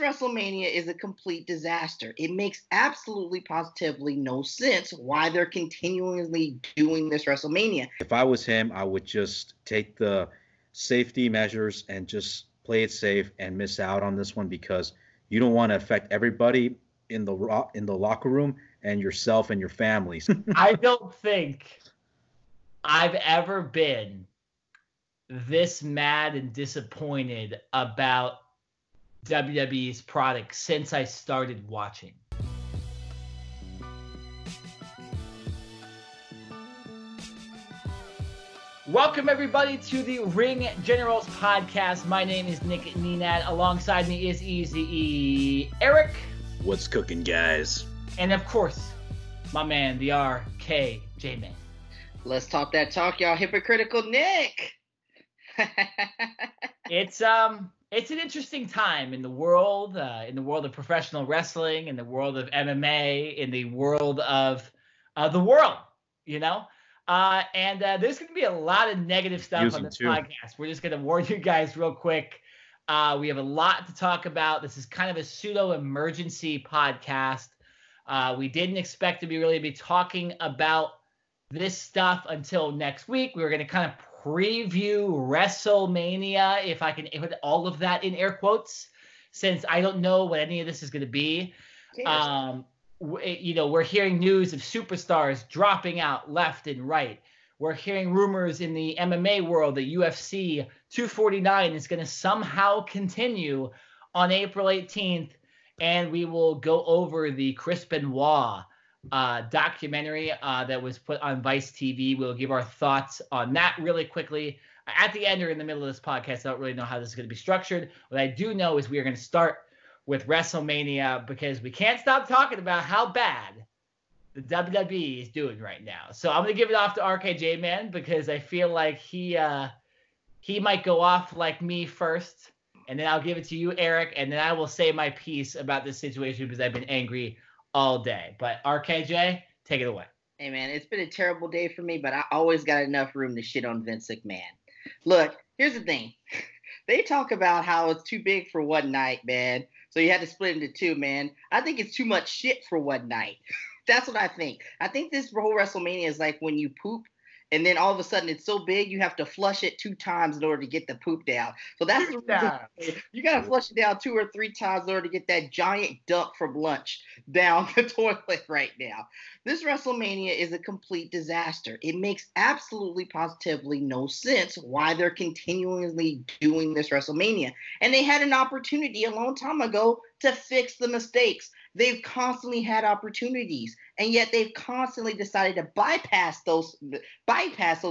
WrestleMania is a complete disaster. It makes absolutely positively no sense why they're continually doing this WrestleMania. If I was him, I would just take the safety measures and just play it safe and miss out on this one, because you don't want to affect everybody in the locker room and yourself and your families. I don't think I've ever been this mad and disappointed about WWE's product since I started watching. Welcome everybody to the Ring Generals podcast. My name is Nick Nenad. Alongside me is Eze Eric. What's cooking, guys? And of course, my man, the RKJ man. Let's talk that talk, y'all. Hypocritical Nick. It's an interesting time in the world of professional wrestling, in the world of MMA, in the world of the world, you know? And there's going to be a lot of negative stuff on this podcast. We're just going to warn you guys real quick. We have a lot to talk about. This is kind of a pseudo-emergency podcast. We didn't expect to really be talking about this stuff until next week. We were going to kind of preview WrestleMania, if I can put all of that in air quotes, since I don't know what any of this is going to be. You know, we're hearing news of superstars dropping out left and right. We're hearing rumors in the MMA world that UFC 249 is going to somehow continue on April 18th, and we will go over the Chris Benoit documentary that was put on Vice TV. We'll give our thoughts on that really quickly at the end or in the middle of this podcast. I don't really know how this is going to be structured. What I do know is we are going to start with WrestleMania, because we can't stop talking about how bad the WWE is doing right now. So I'm going to give it off to RKJ man, because I feel like he might go off like me first, and then I'll give it to you, Eric, and then I will say my piece about this situation because I've been angry all day. But RKJ, take it away. Hey, man, it's been a terrible day for me, but I always got enough room to shit on Vince McMahon. Look, here's the thing. They talk about how it's too big for one night, man. So you had to split into two, man. I think it's too much shit for one night. That's what I think. I think this whole WrestleMania is like when you poop, and then all of a sudden it's so big you have to flush it two times in order to get the poop down. So that's the reason you got to flush it down two or three times in order to get that giant dump from lunch down the toilet right now. This WrestleMania is a complete disaster. It makes absolutely positively no sense why they're continually doing this WrestleMania. And they had an opportunity a long time ago to fix the mistakes. They've constantly had opportunities, and yet they've constantly decided to bypass those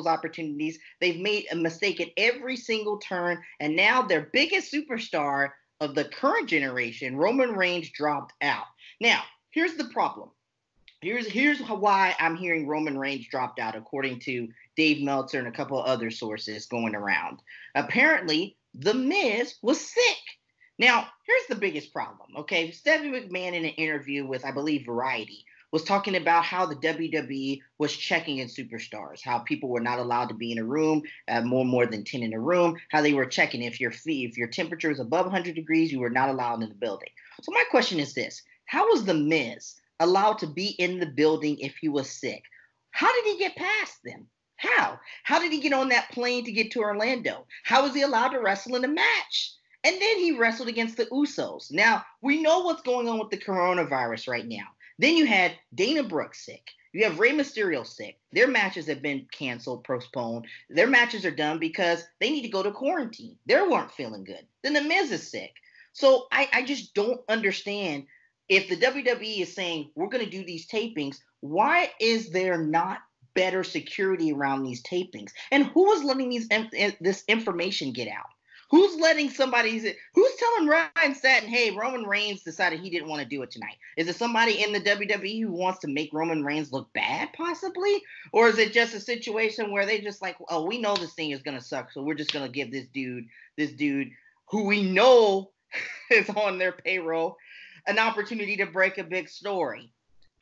opportunities. They've made a mistake at every single turn, and now their biggest superstar of the current generation, Roman Reigns, dropped out. Now, here's the problem. Here's why I'm hearing Roman Reigns dropped out, according to Dave Meltzer and a couple of other sources going around. Apparently, The Miz was sick. Now, here's the biggest problem, okay? Stephanie McMahon, in an interview with, I believe, Variety, was talking about how the WWE was checking in superstars, how people were not allowed to be in a room, more than 10 in a room, how they were checking if your temperature was above 100 degrees, you were not allowed in the building. So my question is this. How was The Miz allowed to be in the building if he was sick? How did he get past them? How did he get on that plane to get to Orlando? How was he allowed to wrestle in a match? And then he wrestled against the Usos. Now, we know what's going on with the coronavirus right now. Then you had Dana Brooke sick. You have Rey Mysterio sick. Their matches have been canceled, postponed. Their matches are done because they need to go to quarantine. They weren't feeling good. Then The Miz is sick. So I just don't understand. If the WWE is saying, we're going to do these tapings, why is there not better security around these tapings? And who was letting this information get out? Who's letting somebody – who's telling Ryan Satin, hey, Roman Reigns decided he didn't want to do it tonight? Is it somebody in the WWE who wants to make Roman Reigns look bad possibly? Or is it just a situation where they just like, oh, we know this thing is going to suck, so we're just going to give this dude who we know is on their payroll an opportunity to break a big story?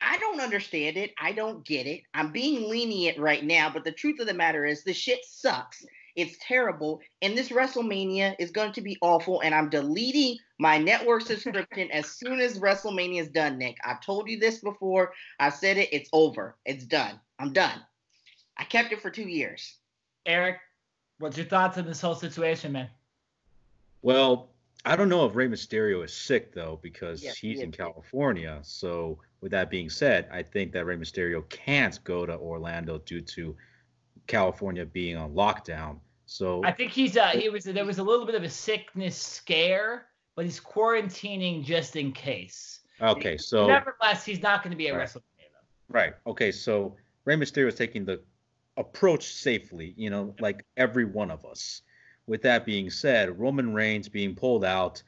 I don't understand it. I don't get it. I'm being lenient right now, but the truth of the matter is the shit sucks. It's terrible, and this WrestleMania is going to be awful, and I'm deleting my network subscription as soon as WrestleMania is done, Nick. I've told you this before. I've said it. It's over. It's done. I'm done. I kept it for 2 years. Eric, what's your thoughts on this whole situation, man? Well, I don't know if Rey Mysterio is sick, though, because he's in California. So with that being said, I think that Rey Mysterio can't go to Orlando due to California being on lockdown. So I think he's there was a little bit of a sickness scare, but he's quarantining just in case. Okay, so nevertheless, he's not going to be at WrestleMania. Right. Okay, so Rey Mysterio is taking the approach safely, you know, like every one of us. With that being said, Roman Reigns being pulled out,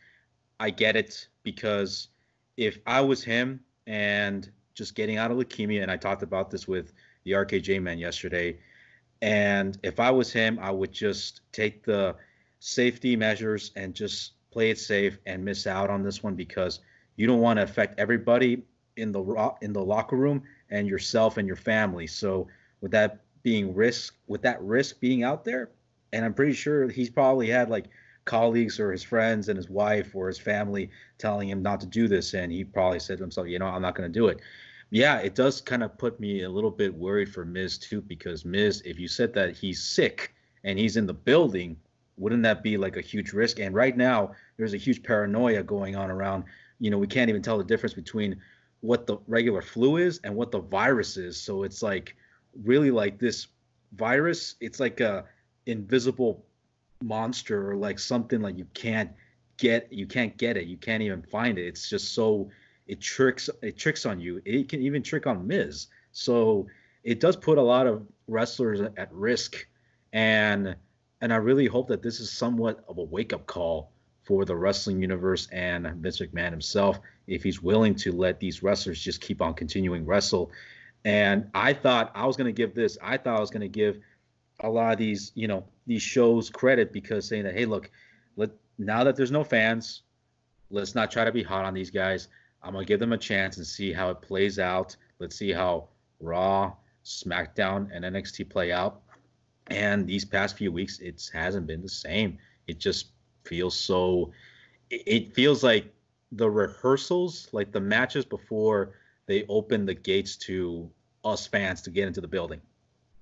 I get it, because if I was him and just getting out of leukemia, and I talked about this with the RKJ man yesterday, and if I was him, I would just take the safety measures and just play it safe and miss out on this one, because you don't want to affect everybody in the locker room and yourself and your family. So with that risk being out there, and I'm pretty sure he's probably had like colleagues or his friends and his wife or his family telling him not to do this. And he probably said to himself, you know, I'm not going to do it. Yeah, it does kind of put me a little bit worried for Miz too, because Miz, if you said that he's sick and he's in the building, wouldn't that be like a huge risk? And right now there's a huge paranoia going on around, you know, we can't even tell the difference between what the regular flu is and what the virus is. So it's like really like this virus, it's like a invisible monster, or like something like you can't get it, you can't even find it. It's just so it tricks on you. It can even trick on Miz. So it does put a lot of wrestlers at risk, and I really hope that this is somewhat of a wake-up call for the wrestling universe and Vince McMahon himself, if he's willing to let these wrestlers just keep on continuing wrestle. And I thought I was going to give a lot of these, you know, these shows credit, because saying that, hey, look, now that there's no fans, let's not try to be hot on these guys. I'm going to give them a chance and see how it plays out. Let's see how Raw, SmackDown, and NXT play out. And these past few weeks, it hasn't been the same. It just feels so – it feels like the rehearsals, like the matches before they open the gates to us fans to get into the building.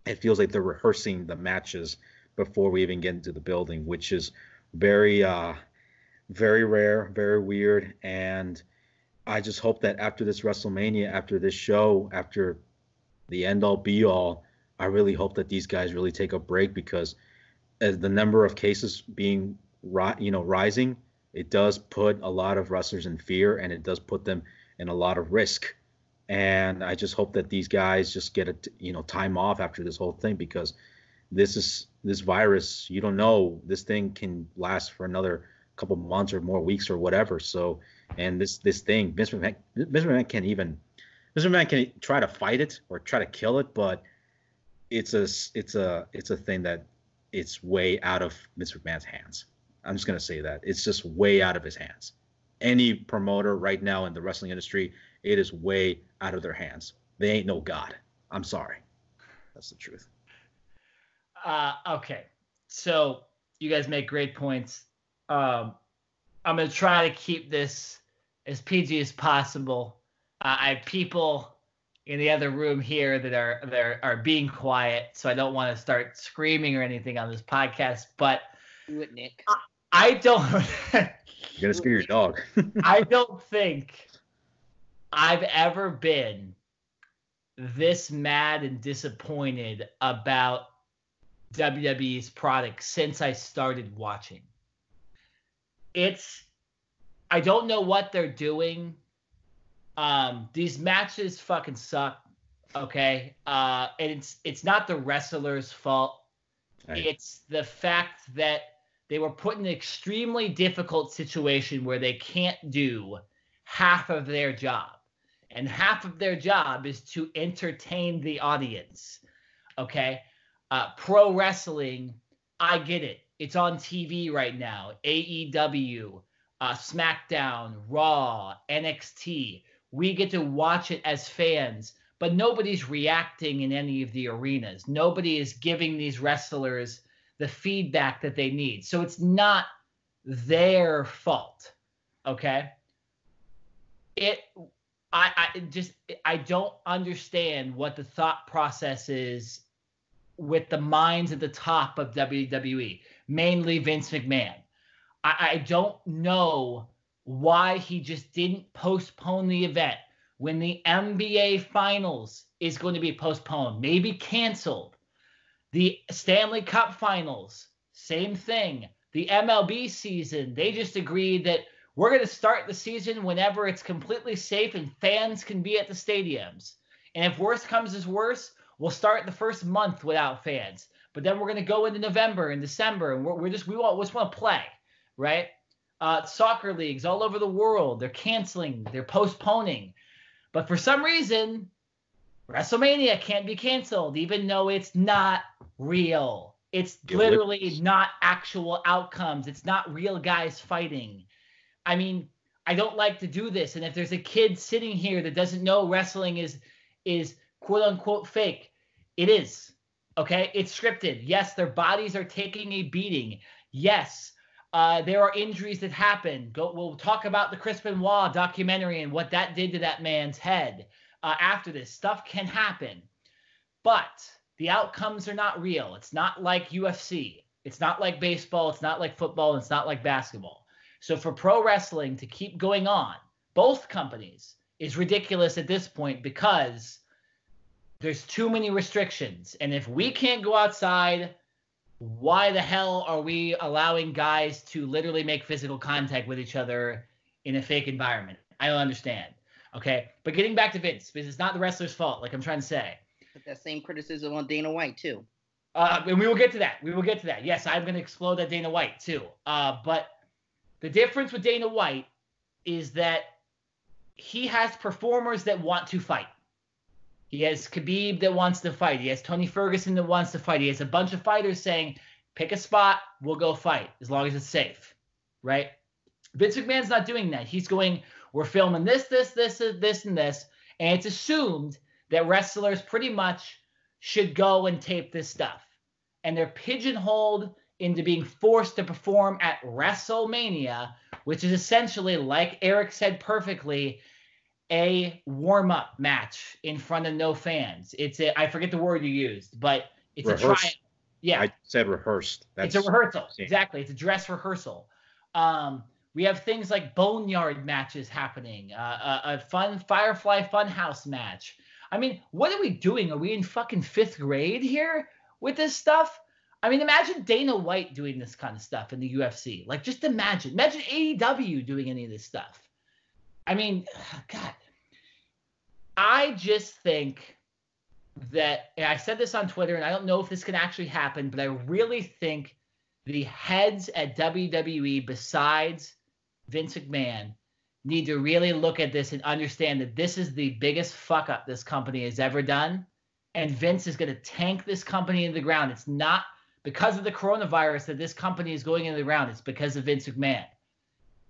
It feels like they're rehearsing the matches before we even get into the building, which is very, very rare, very weird. And I just hope that after this WrestleMania, after this show, after the end-all, be-all, I really hope that these guys really take a break, because as the number of cases being, you know, rising, it does put a lot of wrestlers in fear, and it does put them in a lot of risk. And I just hope that these guys just get a, you know, time off after this whole thing, because this virus, you don't know, this thing can last for another couple months or more weeks or whatever. So, and this thing, Vince McMahon can try to fight it or try to kill it, but it's a thing that it's way out of Vince McMahon's hands. I'm just gonna say that it's just way out of his hands. Any promoter right now in the wrestling industry, it is way out of their hands. They ain't no God. I'm sorry. That's the truth. Okay. So you guys make great points. I'm going to try to keep this as PG as possible. I have people in the other room here that are being quiet, so I don't want to start screaming or anything on this podcast. But do it, Nick. I don't. You're gonna scare your dog. I don't think I've ever been this mad and disappointed about WWE's product since I started watching. I don't know what they're doing. These matches fucking suck. Okay, and it's not the wrestlers' fault. Right. It's the fact that they were put in an extremely difficult situation where they can't do half of their job. And half of their job is to entertain the audience, okay? Pro wrestling, I get it. It's on TV right now. AEW, SmackDown, Raw, NXT. We get to watch it as fans, but nobody's reacting in any of the arenas. Nobody is giving these wrestlers the feedback that they need. So it's not their fault. Okay. I don't understand what the thought process is with the minds at the top of WWE, mainly Vince McMahon. I don't know why he just didn't postpone the event when the NBA Finals is going to be postponed, maybe canceled. The Stanley Cup Finals, same thing. The MLB season, they just agreed that we're going to start the season whenever it's completely safe and fans can be at the stadiums. And if worse comes to worse, we'll start the first month without fans. But then we're going to go into November and December, and we just want to play, right? Soccer leagues all over the world, they're canceling, they're postponing. But for some reason, WrestleMania can't be canceled, even though it's not real. It's literally not actual outcomes. It's not real guys fighting. I mean, I don't like to do this. And if there's a kid sitting here that doesn't know wrestling is quote unquote fake, it is. Okay? It's scripted. Yes, their bodies are taking a beating. Yes, there are injuries that happen. We'll talk about the Chris Benoit documentary and what that did to that man's head. After this, stuff can happen. But the outcomes are not real. It's not like UFC. It's not like baseball. It's not like football. It's not like basketball. So for pro wrestling to keep going on, both companies, is ridiculous at this point because there's too many restrictions. And if we can't go outside, why the hell are we allowing guys to literally make physical contact with each other in a fake environment? I don't understand. Okay, but getting back to Vince, because it's not the wrestler's fault, like I'm trying to say. But that same criticism on Dana White, too. And we will get to that. We will get to that. Yes, I'm going to explode at Dana White, too. But the difference with Dana White is that he has performers that want to fight. He has Khabib that wants to fight. He has Tony Ferguson that wants to fight. He has a bunch of fighters saying, pick a spot, we'll go fight, as long as it's safe, right? Vince McMahon's not doing that. He's going, we're filming this, and it's assumed that wrestlers pretty much should go and tape this stuff. And they're pigeonholed into being forced to perform at WrestleMania, which is essentially, like Eric said perfectly, a warm-up match in front of no fans. I forget the word you used, but it's rehearsed. A trial. Yeah. I said rehearsed. It's a rehearsal. Yeah. Exactly. It's a dress rehearsal. We have things like boneyard matches happening, a fun Firefly Funhouse match. I mean, what are we doing? Are we in fucking fifth grade here with this stuff? I mean, imagine Dana White doing this kind of stuff in the UFC. Like, just imagine. Imagine AEW doing any of this stuff. I mean, God. I just think that, and I said this on Twitter, and I don't know if this can actually happen, but I really think the heads at WWE besides Vince McMahon need to really look at this and understand that this is the biggest fuck up this company has ever done. And Vince is going to tank this company into the ground. It's not because of the coronavirus that this company is going into the ground. It's because of Vince McMahon.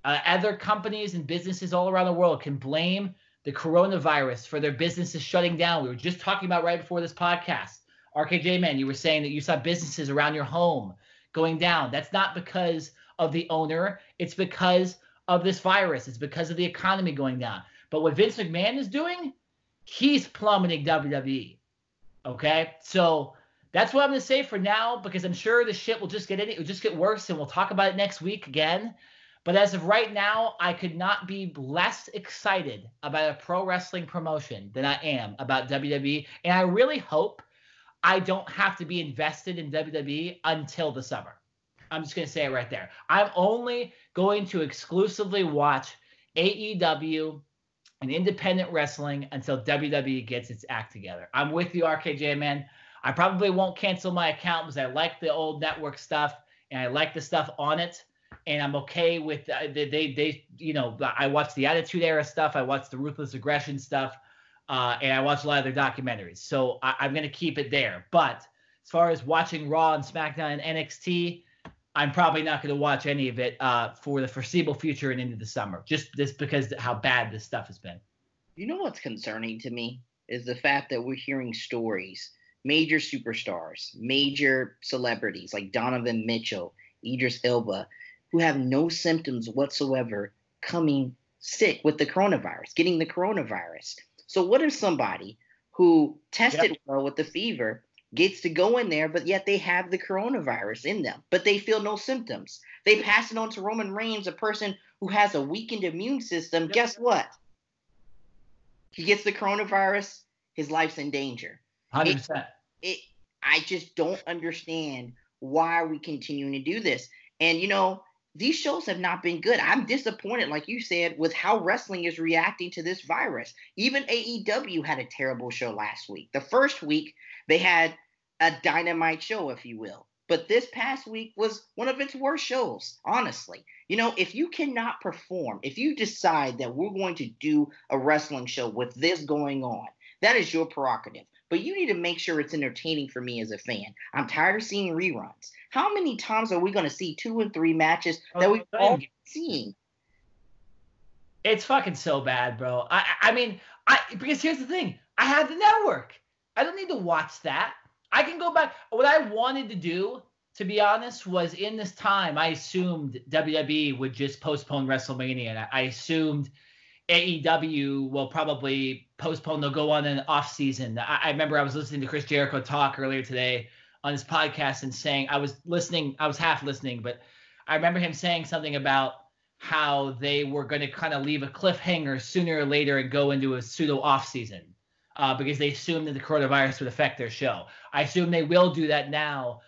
Other companies and businesses all around the world can blame the coronavirus for their businesses shutting down. We were just talking about right before this podcast. RKJ, man, you were saying that you saw businesses around your home going down. That's not because of the owner. It's because of this virus. It's because of the economy going down. But what Vince McMahon is doing, he's plummeting WWE. Okay? So that's what I'm going to say for now, because I'm sure the shit will just it'll just get worse, and we'll talk about it next week again. But as of right now, I could not be less excited about a pro wrestling promotion than I am about WWE. And I really hope I don't have to be invested in WWE until the summer. I'm just going to say it right there. I'm only going to exclusively watch AEW and independent wrestling until WWE gets its act together. I'm with you, RKJ, man. I probably won't cancel my account because I like the old network stuff and I like the stuff on it. And I'm okay with I watch the Attitude Era stuff. I watch the Ruthless Aggression stuff. And I watch a lot of their documentaries. So I'm going to keep it there. But as far as watching Raw and SmackDown and NXT, I'm probably not going to watch any of it for the foreseeable future and into the summer, just because how bad this stuff has been. You know what's concerning to me is the fact that we're hearing stories, major superstars, major celebrities like Donovan Mitchell, Idris Elba, who have no symptoms whatsoever coming sick with the coronavirus, getting the coronavirus. So what if somebody who tested well with the fever gets to go in there, but yet they have the coronavirus in them, but they feel no symptoms? They pass it on to Roman Reigns, a person who has a weakened immune system. Yep. Guess what? He gets the coronavirus. His life's in danger. 100%. I just don't understand why we continue to do this. And, you know, these shows have not been good. I'm disappointed, like you said, with how wrestling is reacting to this virus. Even AEW had a terrible show last week. The first week, they had a dynamite show, if you will. But this past week was one of its worst shows, honestly. You know, if you cannot perform, if you decide that we're going to do a wrestling show with this going on, that is your prerogative. But you need to make sure it's entertaining for me as a fan. I'm tired of seeing reruns. How many times are we going to see 2 and 3 matches that we've all seen? It's fucking so bad, bro. I mean, because here's the thing. I have the network. I don't need to watch that. I can go back. What I wanted to do, to be honest, was in this time, I assumed WWE would just postpone WrestleMania. And I assumed AEW will probably postpone. They'll go on an off season. I remember I was listening to Chris Jericho talk earlier today on his podcast and saying, I was half listening, but I remember him saying something about how they were going to kind of leave a cliffhanger sooner or later and go into a pseudo off season because they assumed that the coronavirus would affect their show. I assume they will do that now.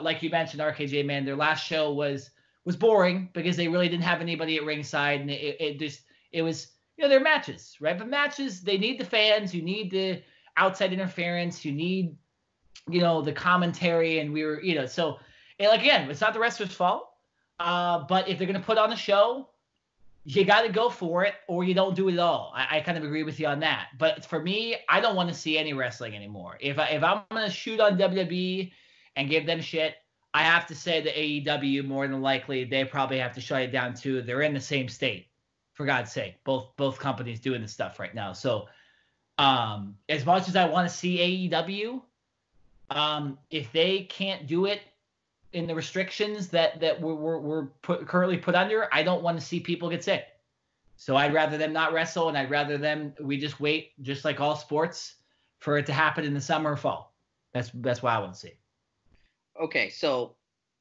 Like you mentioned, RKJ, man, their last show was boring because they really didn't have anybody at ringside, and it was. You know, they're matches, right? But matches, they need the fans. You need the outside interference. You need, you know, the commentary. And we were, you know, so, and like, again, it's not the wrestler's fault. But if they're going to put on a show, you got to go for it or you don't do it at all. I kind of agree with you on that. But for me, I don't want to see any wrestling anymore. If I'm going to shoot on WWE and give them shit, I have to say that AEW, more than likely, they probably have to shut it down too. They're in the same state. For God's sake, both companies doing this stuff right now. So as much as I want to see AEW, if they can't do it in the restrictions that we're currently put under, I don't want to see people get sick. So I'd rather them not wrestle, and I'd rather them we just wait, just like all sports, for it to happen in the summer or fall. That's what I want to see. Okay, so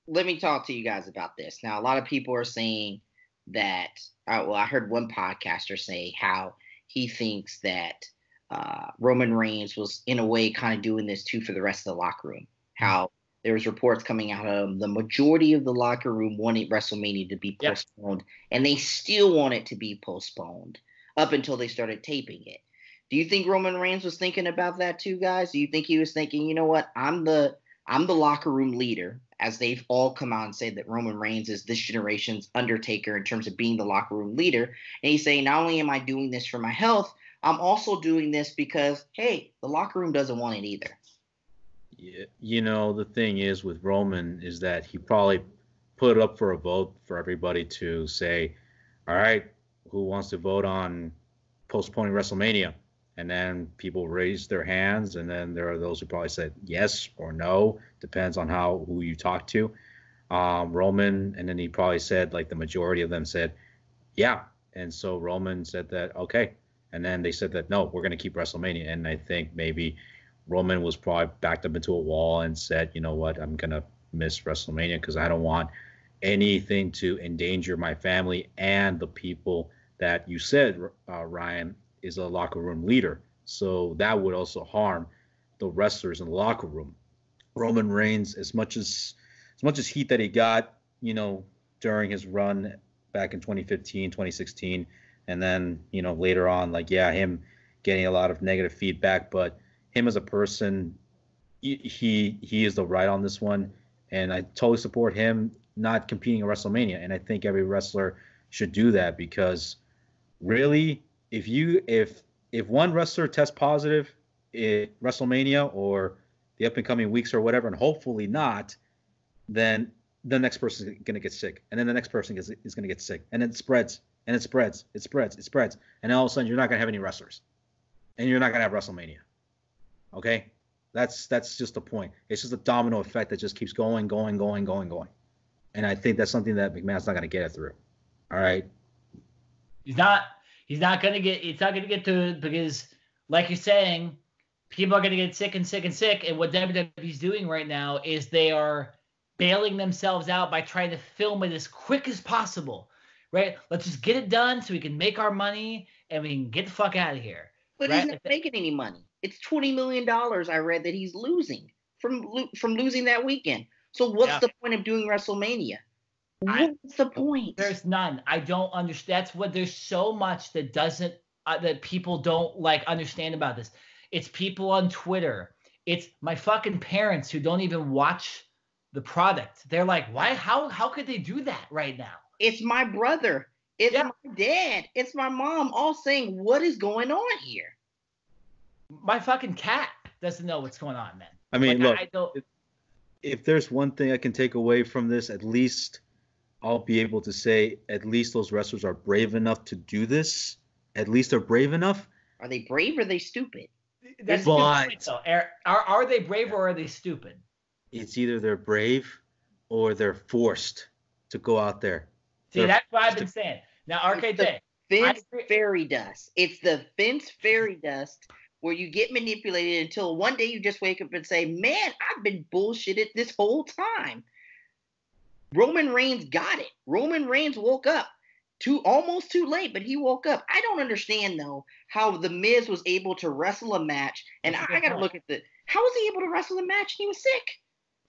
let me talk to you guys about this. Now, a lot of people are saying that I heard one podcaster say how he thinks that Roman Reigns was, in a way, kind of doing this too for the rest of the locker room. How there was reports coming out of the majority of the locker room wanted WrestleMania to be postponed, and they still want it to be postponed up until they started taping it. Do you think Roman Reigns was thinking about that too, guys? Do you think he was thinking, you know what, I'm the locker room leader, as they've all come out and said that Roman Reigns is this generation's Undertaker in terms of being the locker room leader. And he's saying, not only am I doing this for my health, I'm also doing this because, hey, the locker room doesn't want it either. Yeah, you know, the thing is with Roman is that he probably put it up for a vote for everybody to say, all right, who wants to vote on postponing WrestleMania? And then people raise their hands, and then there are those who probably said yes or no. Depends on who you talk to. Roman, and then he probably said, like, the majority of them said, yeah. And so Roman said that, okay. And then they said that, no, we're going to keep WrestleMania. And I think maybe Roman was probably backed up into a wall and said, you know what, I'm going to miss WrestleMania because I don't want anything to endanger my family and the people that you said, Ryan, is a locker room leader. So that would also harm the wrestlers in the locker room. Roman Reigns, as much as heat that he got, you know, during his run back in 2015, 2016, and then, you know, later on, like, yeah, him getting a lot of negative feedback, but him as a person, he is the right on this one. And I totally support him not competing in WrestleMania. And I think every wrestler should do that, because really, if one wrestler tests positive at WrestleMania or the up and coming weeks or whatever, and hopefully not, then the next person is going to get sick, and then the next person is going to get sick, and it spreads, and all of a sudden you're not going to have any wrestlers, and you're not going to have WrestleMania. Okay, that's just the point. It's just a domino effect that just keeps going, and I think that's something that McMahon's not going to get it through. All right. It's not gonna get to it because, like you're saying, people are gonna get sick and sick and sick. And what WWE's doing right now is they are bailing themselves out by trying to film it as quick as possible. Right? Let's just get it done so we can make our money and we can get the fuck out of here. But right? He's not making any money. It's $20 million I read that he's losing from losing that weekend. So what's the point of doing WrestleMania? What's the point? There's none. I don't understand. That's what there's so much that doesn't that people don't understand about this. It's people on Twitter. It's my fucking parents who don't even watch the product. They're like, why? How could they do that right now? It's my brother. It's my dad. It's my mom. All saying, what is going on here? My fucking cat doesn't know what's going on, man. I mean, look. I don't... If there's one thing I can take away from this, at least I'll be able to say at least those wrestlers are brave enough to do this. At least they're brave enough. Are they brave or are they stupid? That's the point, though. Are they brave or are they stupid? It's either they're brave or they're forced to go out there. See, that's what I've been saying. Now, RKJ. Vince fairy dust. It's the Vince fairy dust where you get manipulated until one day you just wake up and say, man, I've been bullshitted this whole time. Roman Reigns got it. Roman Reigns woke up almost too late, but he woke up. I don't understand, though, how The Miz was able to wrestle a match. And I got to look at how was he able to wrestle a match? He was sick.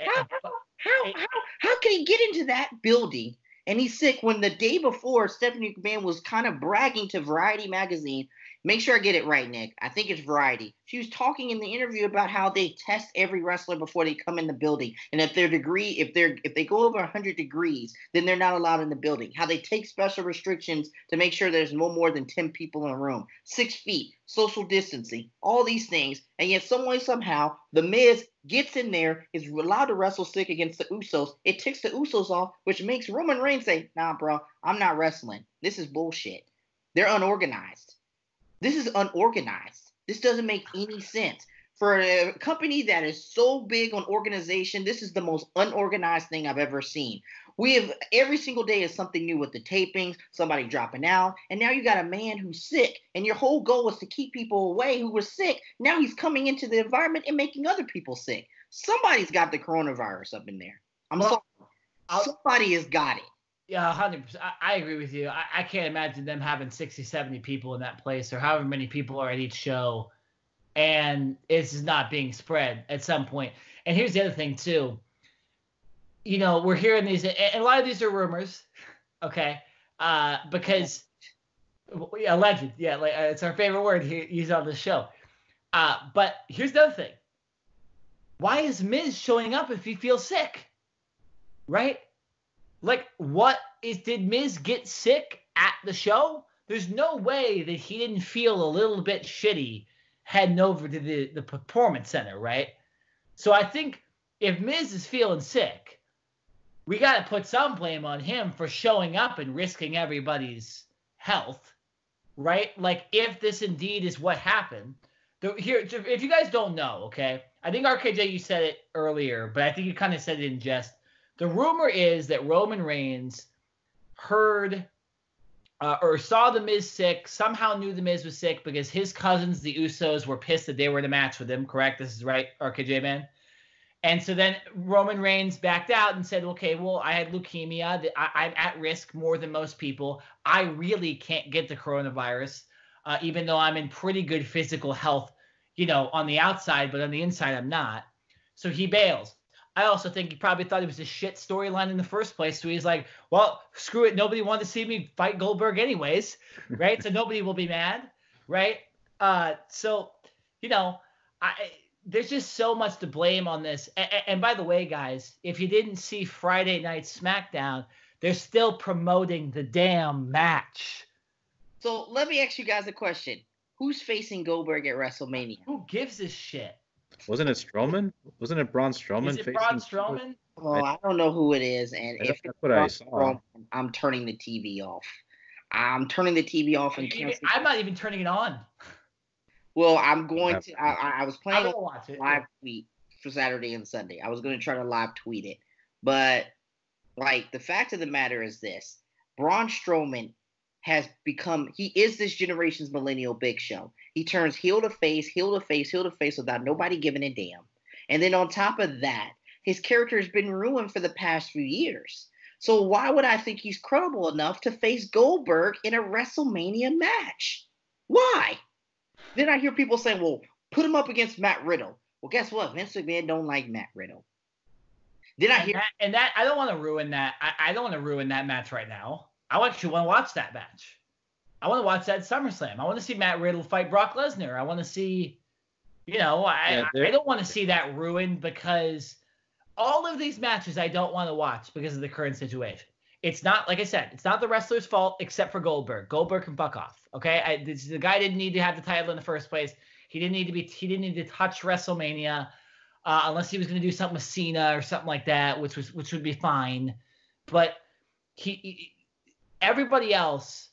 How can he get into that building? And he's sick when the day before Stephanie McMahon was kind of bragging to Variety magazine. Make sure I get it right, Nick. I think it's Variety. She was talking in the interview about how they test every wrestler before they come in the building. And if their degree, if they go over 100 degrees, then they're not allowed in the building. How they take special restrictions to make sure there's no more than 10 people in a room. 6 feet, social distancing, all these things. And yet some way, somehow, The Miz gets in there, is allowed to wrestle sick against the Usos. It ticks the Usos off, which makes Roman Reigns say, nah, bro, I'm not wrestling. This is bullshit. They're unorganized. This is unorganized. This doesn't make any sense. For a company that is so big on organization, this is the most unorganized thing I've ever seen. We have every single day is something new with the tapings, somebody dropping out, and now you got a man who's sick, and your whole goal was to keep people away who were sick. Now he's coming into the environment and making other people sick. Somebody's got the coronavirus up in there. I'm sorry. Somebody has got it. Yeah, 100%. I agree with you. I can't imagine them having 60, 70 people in that place or however many people are at each show. And it's just not being spread at some point. And here's the other thing, too. You know, we're hearing these, and a lot of these are rumors, okay? Because, alleged, it's our favorite word used on the show. But here's the other thing. Why is Miz showing up if he feels sick? Right? Like, did Miz get sick at the show? There's no way that he didn't feel a little bit shitty heading over to the performance center, right? So I think if Miz is feeling sick, we got to put some blame on him for showing up and risking everybody's health, right? Like, if this indeed is what happened. If you guys don't know, okay, I think, RKJ, you said it earlier, but I think you kind of said it in jest. The rumor is that Roman Reigns heard or saw The Miz sick, somehow knew The Miz was sick because his cousins, the Usos, were pissed that they were in a match with him, correct? This is right, RKJ, man? And so then Roman Reigns backed out and said, okay, well, I had leukemia. I'm at risk more than most people. I really can't get the coronavirus, even though I'm in pretty good physical health, you know, on the outside, but on the inside I'm not. So he bails. I also think he probably thought it was a shit storyline in the first place. So he's like, well, screw it. Nobody wanted to see me fight Goldberg anyways, right? So nobody will be mad, right? So, you know, there's just so much to blame on this. And by the way, guys, if you didn't see Friday Night SmackDown, they're still promoting the damn match. So let me ask you guys a question. Who's facing Goldberg at WrestleMania? Who gives a shit? Wasn't it Strowman? Wasn't it Braun Strowman? Is it Braun Strowman? Well, I don't know who it is, and if it's Braun Strowman, I'm turning the TV off. I'm turning the TV off and canceling. I'm not even turning it on. Well, I'm going to. I was planning on live tweet for Saturday and Sunday. I was going to try to live tweet it, but like the fact of the matter is this: Braun Strowman has become, he is this generation's millennial Big Show. He turns heel to face, heel to face, heel to face without nobody giving a damn. And then on top of that, his character has been ruined for the past few years. So why would I think he's credible enough to face Goldberg in a WrestleMania match? Why? Then I hear people saying, well, put him up against Matt Riddle. Well, guess what? Vince McMahon don't like Matt Riddle. Did I hear that I don't want to ruin that. I don't want to ruin that match right now. I actually want to watch that match. I want to watch that SummerSlam. I want to see Matt Riddle fight Brock Lesnar. I want to see, you know, I don't want to see that ruined because all of these matches I don't want to watch because of the current situation. It's not, like I said, it's not the wrestler's fault except for Goldberg. Goldberg can fuck off, okay? The guy didn't need to have the title in the first place. He didn't need to touch WrestleMania unless he was going to do something with Cena or something like that, which would be fine. But everybody else,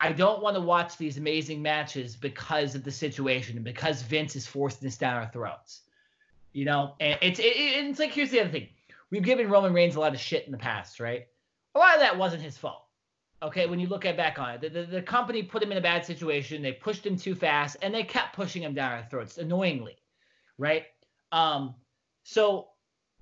I don't want to watch these amazing matches because of the situation and because Vince is forcing this down our throats. You know, and it's like, here's the other thing. We've given Roman Reigns a lot of shit in the past, right? A lot of that wasn't his fault. Okay, when you look back on it, the company put him in a bad situation. They pushed him too fast, and they kept pushing him down our throats, annoyingly, right? So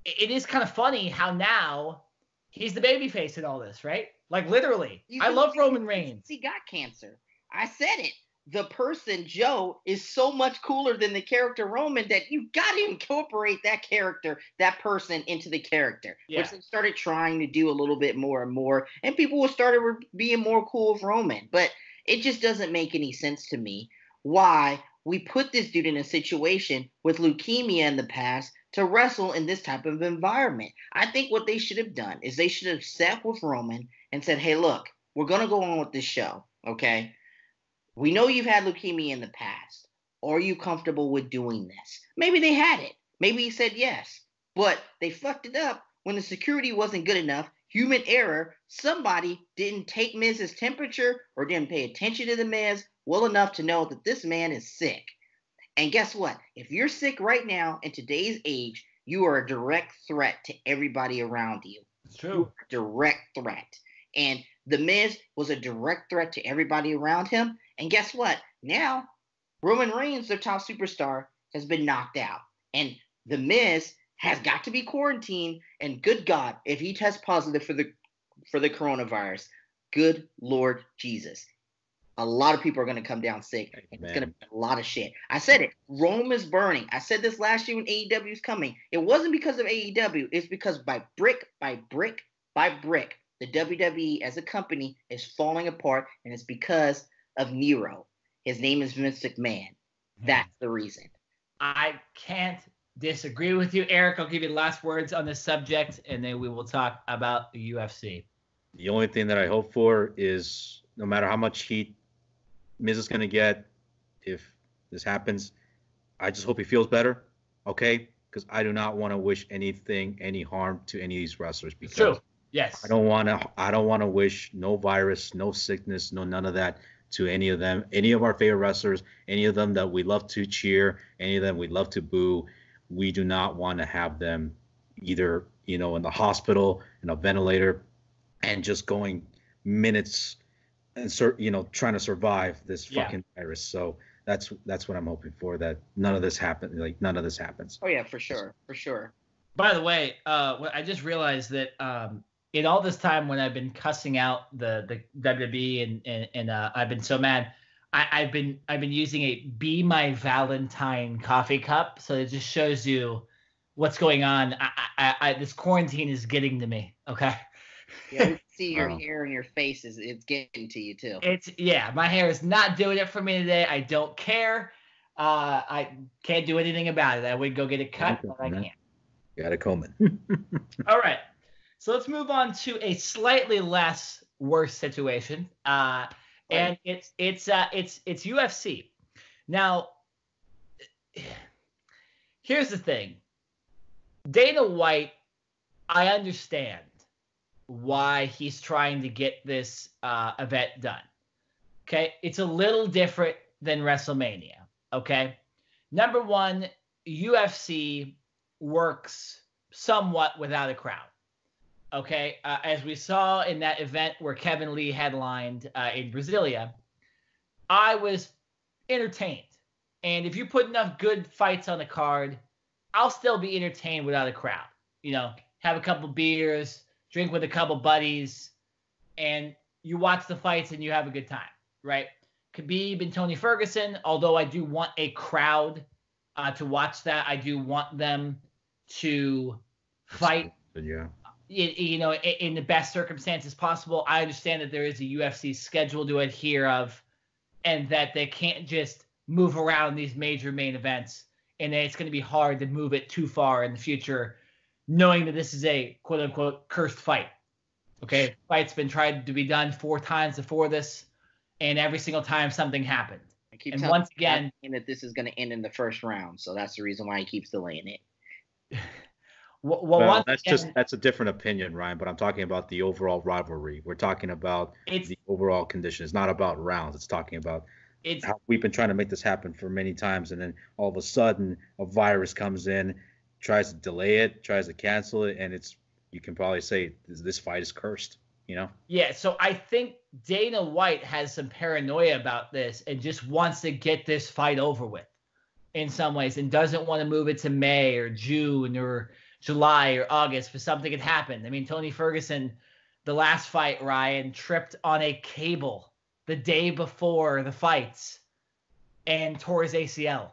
it is kind of funny how now he's the babyface in all this, right? Like, literally. I love Roman Reigns. He got cancer. I said it. The person, Joe, is so much cooler than the character Roman that you've got to incorporate that character, that person into the character, which they started trying to do a little bit more and more, and people started being more cool with Roman. But it just doesn't make any sense to me why we put this dude in a situation with leukemia in the past to wrestle in this type of environment. I think what they should have done is they should have sat with Roman and said, hey, look, we're going to go on with this show, okay? We know you've had leukemia in the past. Are you comfortable with doing this? Maybe they had it. Maybe he said yes. But they fucked it up when the security wasn't good enough. Human error. Somebody didn't take Miz's temperature or didn't pay attention to the Miz well enough to know that this man is sick. And guess what? If you're sick right now in today's age, you are a direct threat to everybody around you. It's true. Direct threat. And the Miz was a direct threat to everybody around him. And guess what? Now, Roman Reigns, their top superstar, has been knocked out. And The Miz has got to be quarantined. And good God, if he tests positive for the coronavirus, good Lord Jesus. A lot of people are going to come down sick. And it's going to be a lot of shit. I said it. Rome is burning. I said this last year when AEW is coming. It wasn't because of AEW. It's because by brick, the WWE as a company is falling apart. And it's because of Nero. His name is Vince McMahon. That's the reason. I can't disagree with you, Eric. I'll give you the last words on this subject, and then we will talk about the UFC. The only thing that I hope for is no matter how much heat Miz is going to get, if this happens, I just hope he feels better, okay? Because I do not want to wish any harm to any of these wrestlers. Because true. Yes. I don't want to wish no virus, no sickness, no none of that to any of them, any of our favorite wrestlers, any of them that we love to cheer, any of them we love to boo. We do not want to have them either, you know, in the hospital, in a ventilator, and just going minutes and, you know, trying to survive this fucking virus. So that's what I'm hoping for, that none of this happens. Oh, yeah, for sure. For sure. By the way, I just realized that in all this time when I've been cussing out the WWE and I've been so mad, I've been using a Be My Valentine coffee cup. So it just shows you what's going on. This quarantine is getting to me. Okay. Yeah, we see your hair and your face it's getting to you too. My hair is not doing it for me today. I don't care. I can't do anything about it. I would go get it cut, but I can't. You got to comb it. All right. So let's move on to a slightly less worse situation, and it's UFC. Now, here's the thing. Dana White, I understand why he's trying to get this event done. Okay, it's a little different than WrestleMania. Okay, number one, UFC works somewhat without a crowd. okay, as we saw in that event where Kevin Lee headlined in Brasilia, I was entertained. And if you put enough good fights on the card, I'll still be entertained without a crowd. You know, have a couple beers, drink with a couple buddies, and you watch the fights and you have a good time, right? Khabib and Tony Ferguson, although I do want a crowd to watch that, I do want them to fight, yeah, you know, in the best circumstances possible. I understand that there is a UFC schedule to adhere of, and that they can't just move around these major main events, and it's going to be hard to move it too far in the future, knowing that this is a quote-unquote cursed fight. Okay, fight's been tried to be done 4 times before this, and every single time something happened. I keep telling once again that this is going to end in the first round, so that's the reason why he keeps delaying it. Well, that's a different opinion, Ryan, but I'm talking about the overall rivalry. We're talking about the overall condition. It's not about rounds. It's talking about how we've been trying to make this happen for many times, and then all of a sudden a virus comes in, tries to delay it, tries to cancel it, and it's, you can probably say this fight is cursed, you know? Yeah, so I think Dana White has some paranoia about this and just wants to get this fight over with in some ways, and doesn't want to move it to May or June or July or August, but something had happened. I mean, Tony Ferguson, the last fight, Ryan, tripped on a cable the day before the fights and tore his ACL,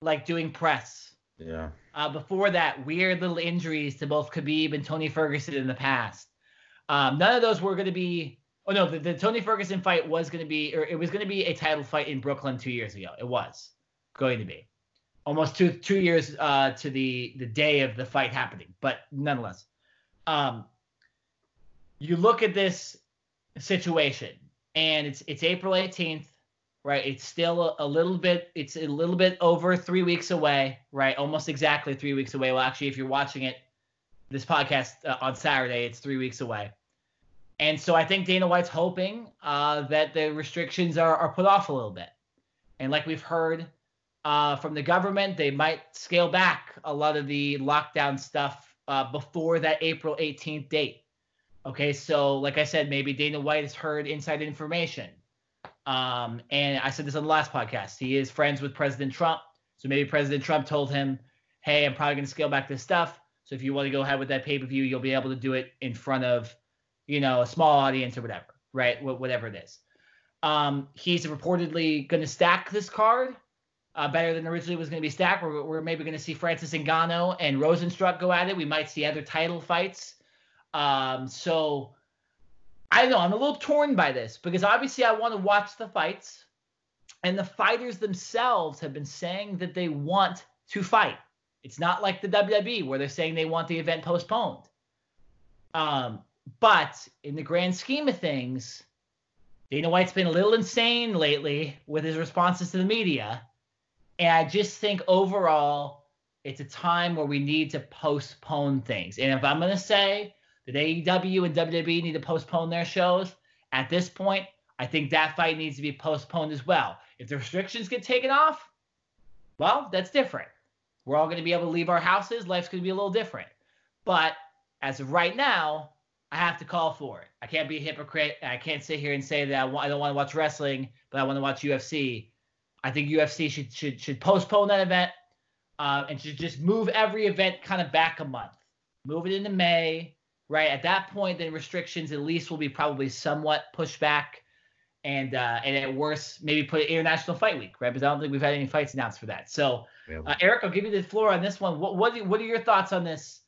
like doing press. Yeah. Before that, weird little injuries to both Khabib and Tony Ferguson in the past. None of those were going to be – oh, no, the Tony Ferguson fight was going to be – or it was going to be a title fight in Brooklyn 2 years ago. It was going to be. Almost two years to the day of the fight happening, but nonetheless, you look at this situation, and it's April 18th, right? It's still a little bit over 3 weeks away, right? Almost exactly 3 weeks away. Well, actually, if you're watching it, this podcast on Saturday, it's 3 weeks away, and so I think Dana White's hoping that the restrictions are put off a little bit, and like we've heard. From the government, they might scale back a lot of the lockdown stuff before that April 18th date. Okay, so like I said, maybe Dana White has heard inside information. And I said this on the last podcast. He is friends with President Trump. So maybe President Trump told him, hey, I'm probably going to scale back this stuff. So if you want to go ahead with that pay-per-view, you'll be able to do it in front of, you know, a small audience or whatever, right? Whatever it is. He's reportedly going to stack this card. Better than originally was going to be stacked. We're maybe going to see Francis Ngannou and Rosenstruck go at it. We might see other title fights. So I don't know. I'm a little torn by this because obviously I want to watch the fights, and the fighters themselves have been saying that they want to fight. It's not like the WWE where they're saying they want the event postponed. But in the grand scheme of things, Dana White's been a little insane lately with his responses to the media. And I just think overall, it's a time where we need to postpone things. And if I'm going to say that AEW and WWE need to postpone their shows, at this point, I think that fight needs to be postponed as well. If the restrictions get taken off, well, that's different. We're all going to be able to leave our houses. Life's going to be a little different. But as of right now, I have to call for it. I can't be a hypocrite. I can't sit here and say that I don't want to watch wrestling, but I want to watch UFC. I think UFC should postpone that event and should just move every event kind of back a month. Move it into May, right? At that point, then restrictions at least will be probably somewhat pushed back, and at worst, maybe put International Fight Week, right? Because I don't think we've had any fights announced for that. So, Eric, I'll give you the floor on this one. What are your thoughts on this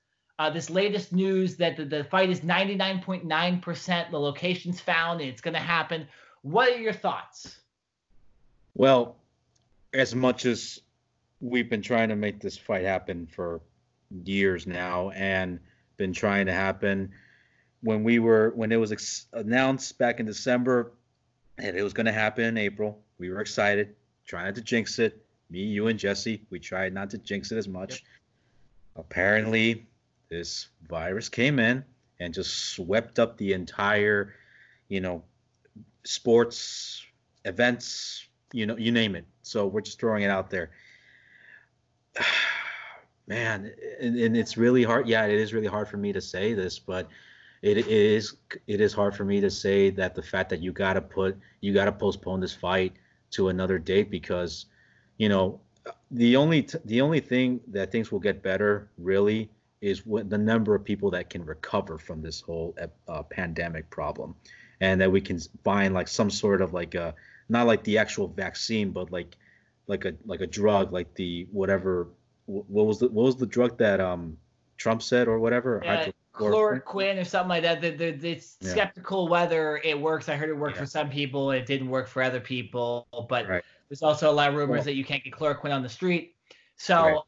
this latest news that the fight is 99.9%, the location's found, and it's going to happen? What are your thoughts? Well, as much as we've been trying to make this fight happen for years now and been trying to happen, when it was announced back in December and it was going to happen in April, we were excited, trying not to jinx it. Me, you, and Jesse, we tried not to jinx it as much. Yep. Apparently, this virus came in and just swept up the entire, you know, sports, events, you know, you name it. So we're just throwing it out there. man, and it's really hard. Yeah, it is really hard for me to say this, but it is hard for me to say that the fact that you got to postpone this fight to another date, because, you know, the only thing that things will get better really is when the number of people that can recover from this whole pandemic problem, and that we can find like some sort of like a, not like the actual vaccine, but like a drug, like the whatever. What was the drug that Trump said or whatever? Yeah, chloroquine or something like that. It's skeptical whether it works. I heard it worked for some people. It didn't work for other people. But there's also a lot of rumors that you can't get chloroquine on the street. So,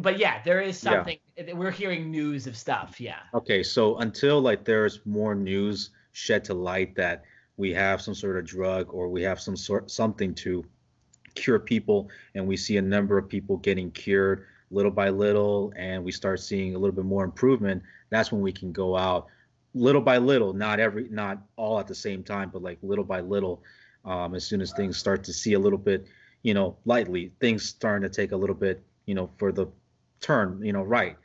but yeah, there is something. Yeah. We're hearing news of stuff. Yeah. Okay, so until like there's more news shed to light that we have some sort of drug or we have some sort something to cure people, and we see a number of people getting cured little by little, and we start seeing a little bit more improvement, that's when we can go out little by little, not all at the same time, but like little by little, as soon as things start to see a little bit, you know, lightly, things starting to take a little bit, you know, for the turn, you know, right.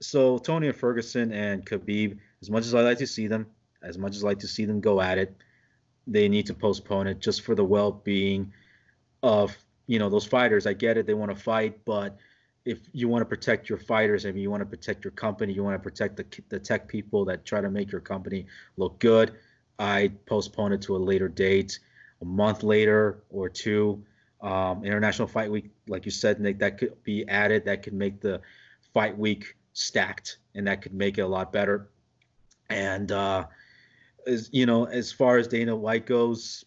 So Tony Ferguson and Khabib, as much as I like to see them, as much as I like to see them go at it, they need to postpone it just for the well-being of, you know, those fighters. I get it, they want to fight, but if you want to protect your fighters, I mean, you want to protect your company, you want to protect the tech people that try to make your company look good, I postpone it to a later date, a month later or two. International Fight Week, like you said, Nick, that could be added, that could make the fight week stacked, and that could make it a lot better. And you know, as far as Dana White goes,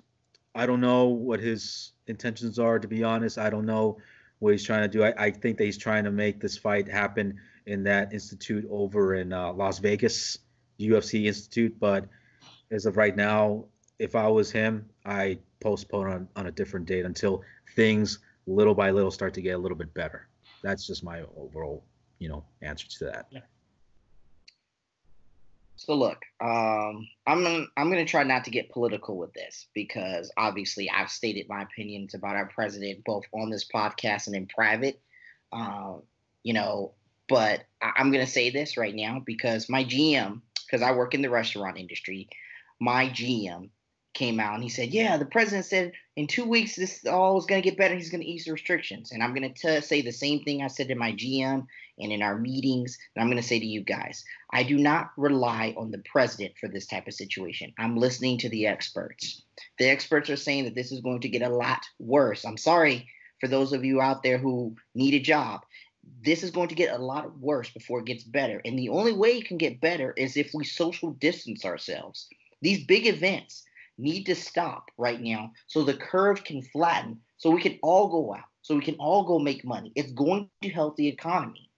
I don't know what his intentions are, to be honest. I don't know what he's trying to do. I think that he's trying to make this fight happen in that institute over in Las Vegas, UFC Institute. But as of right now, if I was him, I postpone on a different date until things little by little start to get a little bit better. That's just my overall, you know, answer to that. Yeah. So look, I'm gonna try not to get political with this, because obviously I've stated my opinions about our president both on this podcast and in private, you know. But I'm gonna say this right now, because my GM, because I work in the restaurant industry, my GM came out and he said, "Yeah, the president said in 2 weeks this all is gonna get better. He's gonna ease the restrictions." And I'm gonna say the same thing I said to my GM and in our meetings, and I'm going to say to you guys, I do not rely on the president for this type of situation. I'm listening to the experts. The experts are saying that this is going to get a lot worse. I'm sorry for those of you out there who need a job. This is going to get a lot worse before it gets better. And the only way it can get better is if we social distance ourselves. These big events need to stop right now so the curve can flatten, so we can all go out, so we can all go make money. It's going to help the economy.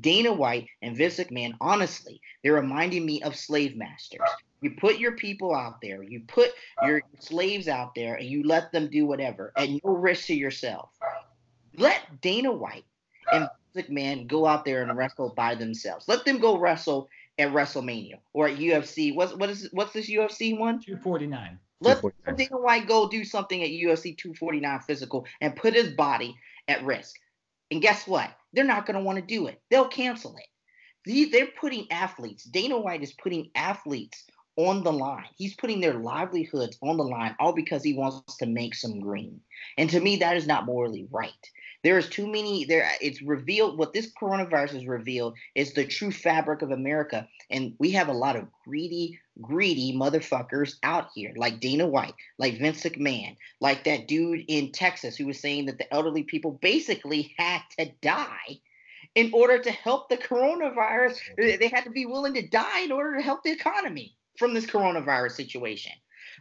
Dana White and Vince McMahon, honestly, they're reminding me of slave masters. You put your people out there, you put your slaves out there, and you let them do whatever at no risk to yourself. Let Dana White and Vince McMahon go out there and wrestle by themselves. Let them go wrestle at WrestleMania or at UFC. What's this UFC one? 249. Let Dana White go do something at UFC 249 physical and put his body at risk. And guess what? They're not going to want to do it. They'll cancel it. They're putting athletes. Dana White is putting athletes on the line. He's putting their livelihoods on the line, all because he wants to make some green. And to me, that is not morally right. There is too many there. It's revealed what this coronavirus has revealed is the true fabric of America. And we have a lot of greedy motherfuckers out here, like Dana White, like Vince McMahon, like that dude in Texas who was saying that the elderly people basically had to die in order to help the coronavirus. They had to be willing to die in order to help the economy from this coronavirus situation.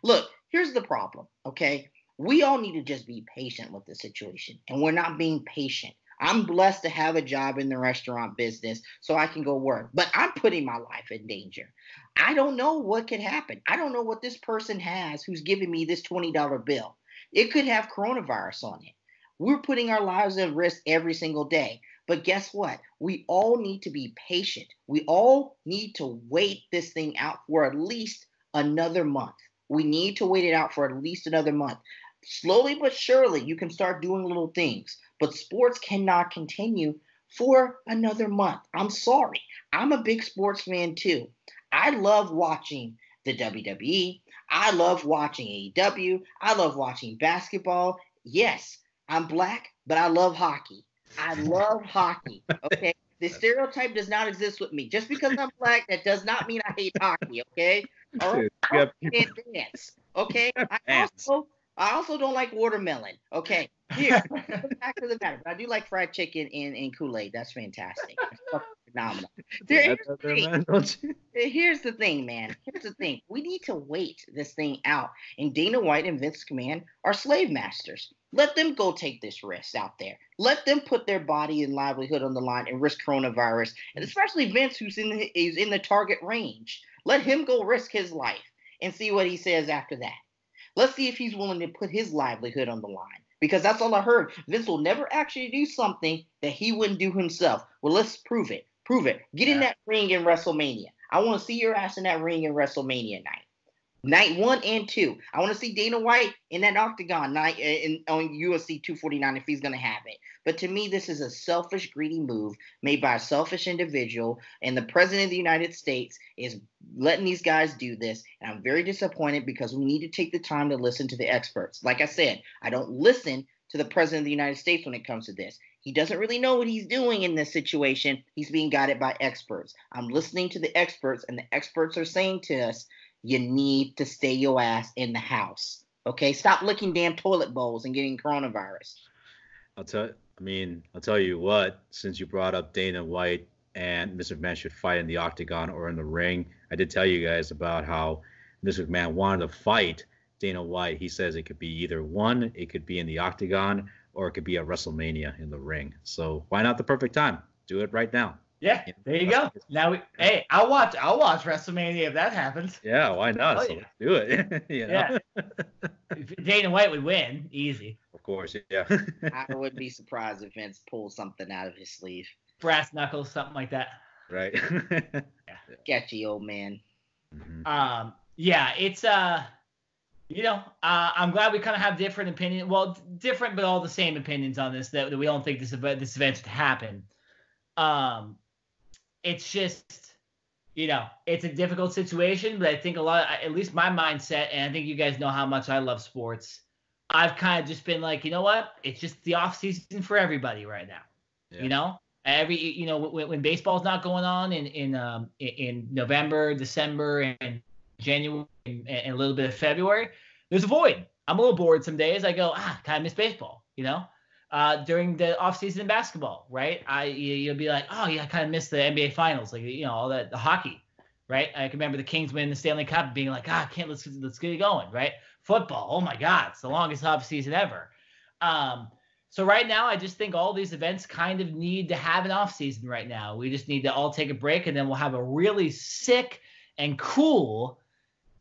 Look, here's the problem, okay? We all need to just be patient with the situation, and we're not being patient. I'm blessed to have a job in the restaurant business so I can go work, but I'm putting my life in danger. I don't know what could happen. I don't know what this person has who's giving me this $20 bill. It could have coronavirus on it. We're putting our lives at risk every single day. But guess what? We all need to be patient. We all need to wait this thing out for at least another month. We need to wait it out for at least another month. Slowly but surely, you can start doing little things. But sports cannot continue for another month. I'm sorry. I'm a big sports fan too. I love watching the WWE. I love watching AEW. I love watching basketball. Yes, I'm black, but I love hockey. I love hockey. Okay. The stereotype does not exist with me. Just because I'm black, that does not mean I hate hockey, okay? All right. Yep. I can't dance, okay? I also don't like watermelon, okay? Here, back to the matter. But I do like fried chicken and Kool-Aid. That's fantastic. That's phenomenal. Here's the thing, man. Here's the thing. We need to wait this thing out. And Dana White and Vince McMahon are slave masters. Let them go take this risk out there. Let them put their body and livelihood on the line and risk coronavirus, and especially Vince, who's in the target range. Let him go risk his life and see what he says after that. Let's see if he's willing to put his livelihood on the line, because that's all I heard. Vince will never actually do something that he wouldn't do himself. Well, let's prove it. Prove it. Get in that ring in WrestleMania. I want to see your ass in that ring in WrestleMania night. Night 1 and 2. I want to see Dana White in that octagon night on UFC 249 if he's going to have it. But to me, this is a selfish, greedy move made by a selfish individual. And the president of the United States is letting these guys do this. And I'm very disappointed because we need to take the time to listen to the experts. Like I said, I don't listen to the president of the United States when it comes to this. He doesn't really know what he's doing in this situation. He's being guided by experts. I'm listening to the experts, and the experts are saying to us, you need to stay your ass in the house, okay? Stop licking damn toilet bowls and getting coronavirus. I'll tell you what. Since you brought up Dana White and Mr. McMahon should fight in the octagon or in the ring, I did tell you guys about how Mr. McMahon wanted to fight Dana White. He says it could be either one, it could be in the octagon, or it could be at WrestleMania in the ring. So why not the perfect time? Do it right now. Yeah, there you go. Now, hey, I'll watch WrestleMania if that happens. Yeah, why not? Oh, so yeah. Let's do it. You know? Yeah, Dana White would win easy. Of course, yeah. I would be surprised if Vince pulls something out of his sleeve. Brass knuckles, something like that. Right. Yeah. Sketchy old man. Mm-hmm. Yeah, it's I'm glad we kind of have different opinions. Well, different but all the same opinions on this. That we don't think this event should happen. It's just, it's a difficult situation, but I think at least my mindset, and I think you guys know how much I love sports, I've kind of just been like, you know what? It's just the off season for everybody right now. Yeah. When baseball's not going on in November, December, and January, and a little bit of February, there's a void. I'm a little bored some days. I go, kind of miss baseball, during the offseason basketball, right? You'll be like, oh, yeah, I kind of missed the NBA Finals, all that, the hockey, right? I can remember the Kings winning the Stanley Cup, being like, let's get it going, right? Football, oh my God, it's the longest offseason ever. So right now, I just think all these events kind of need to have an offseason right now. We just need to all take a break, and then we'll have a really sick and cool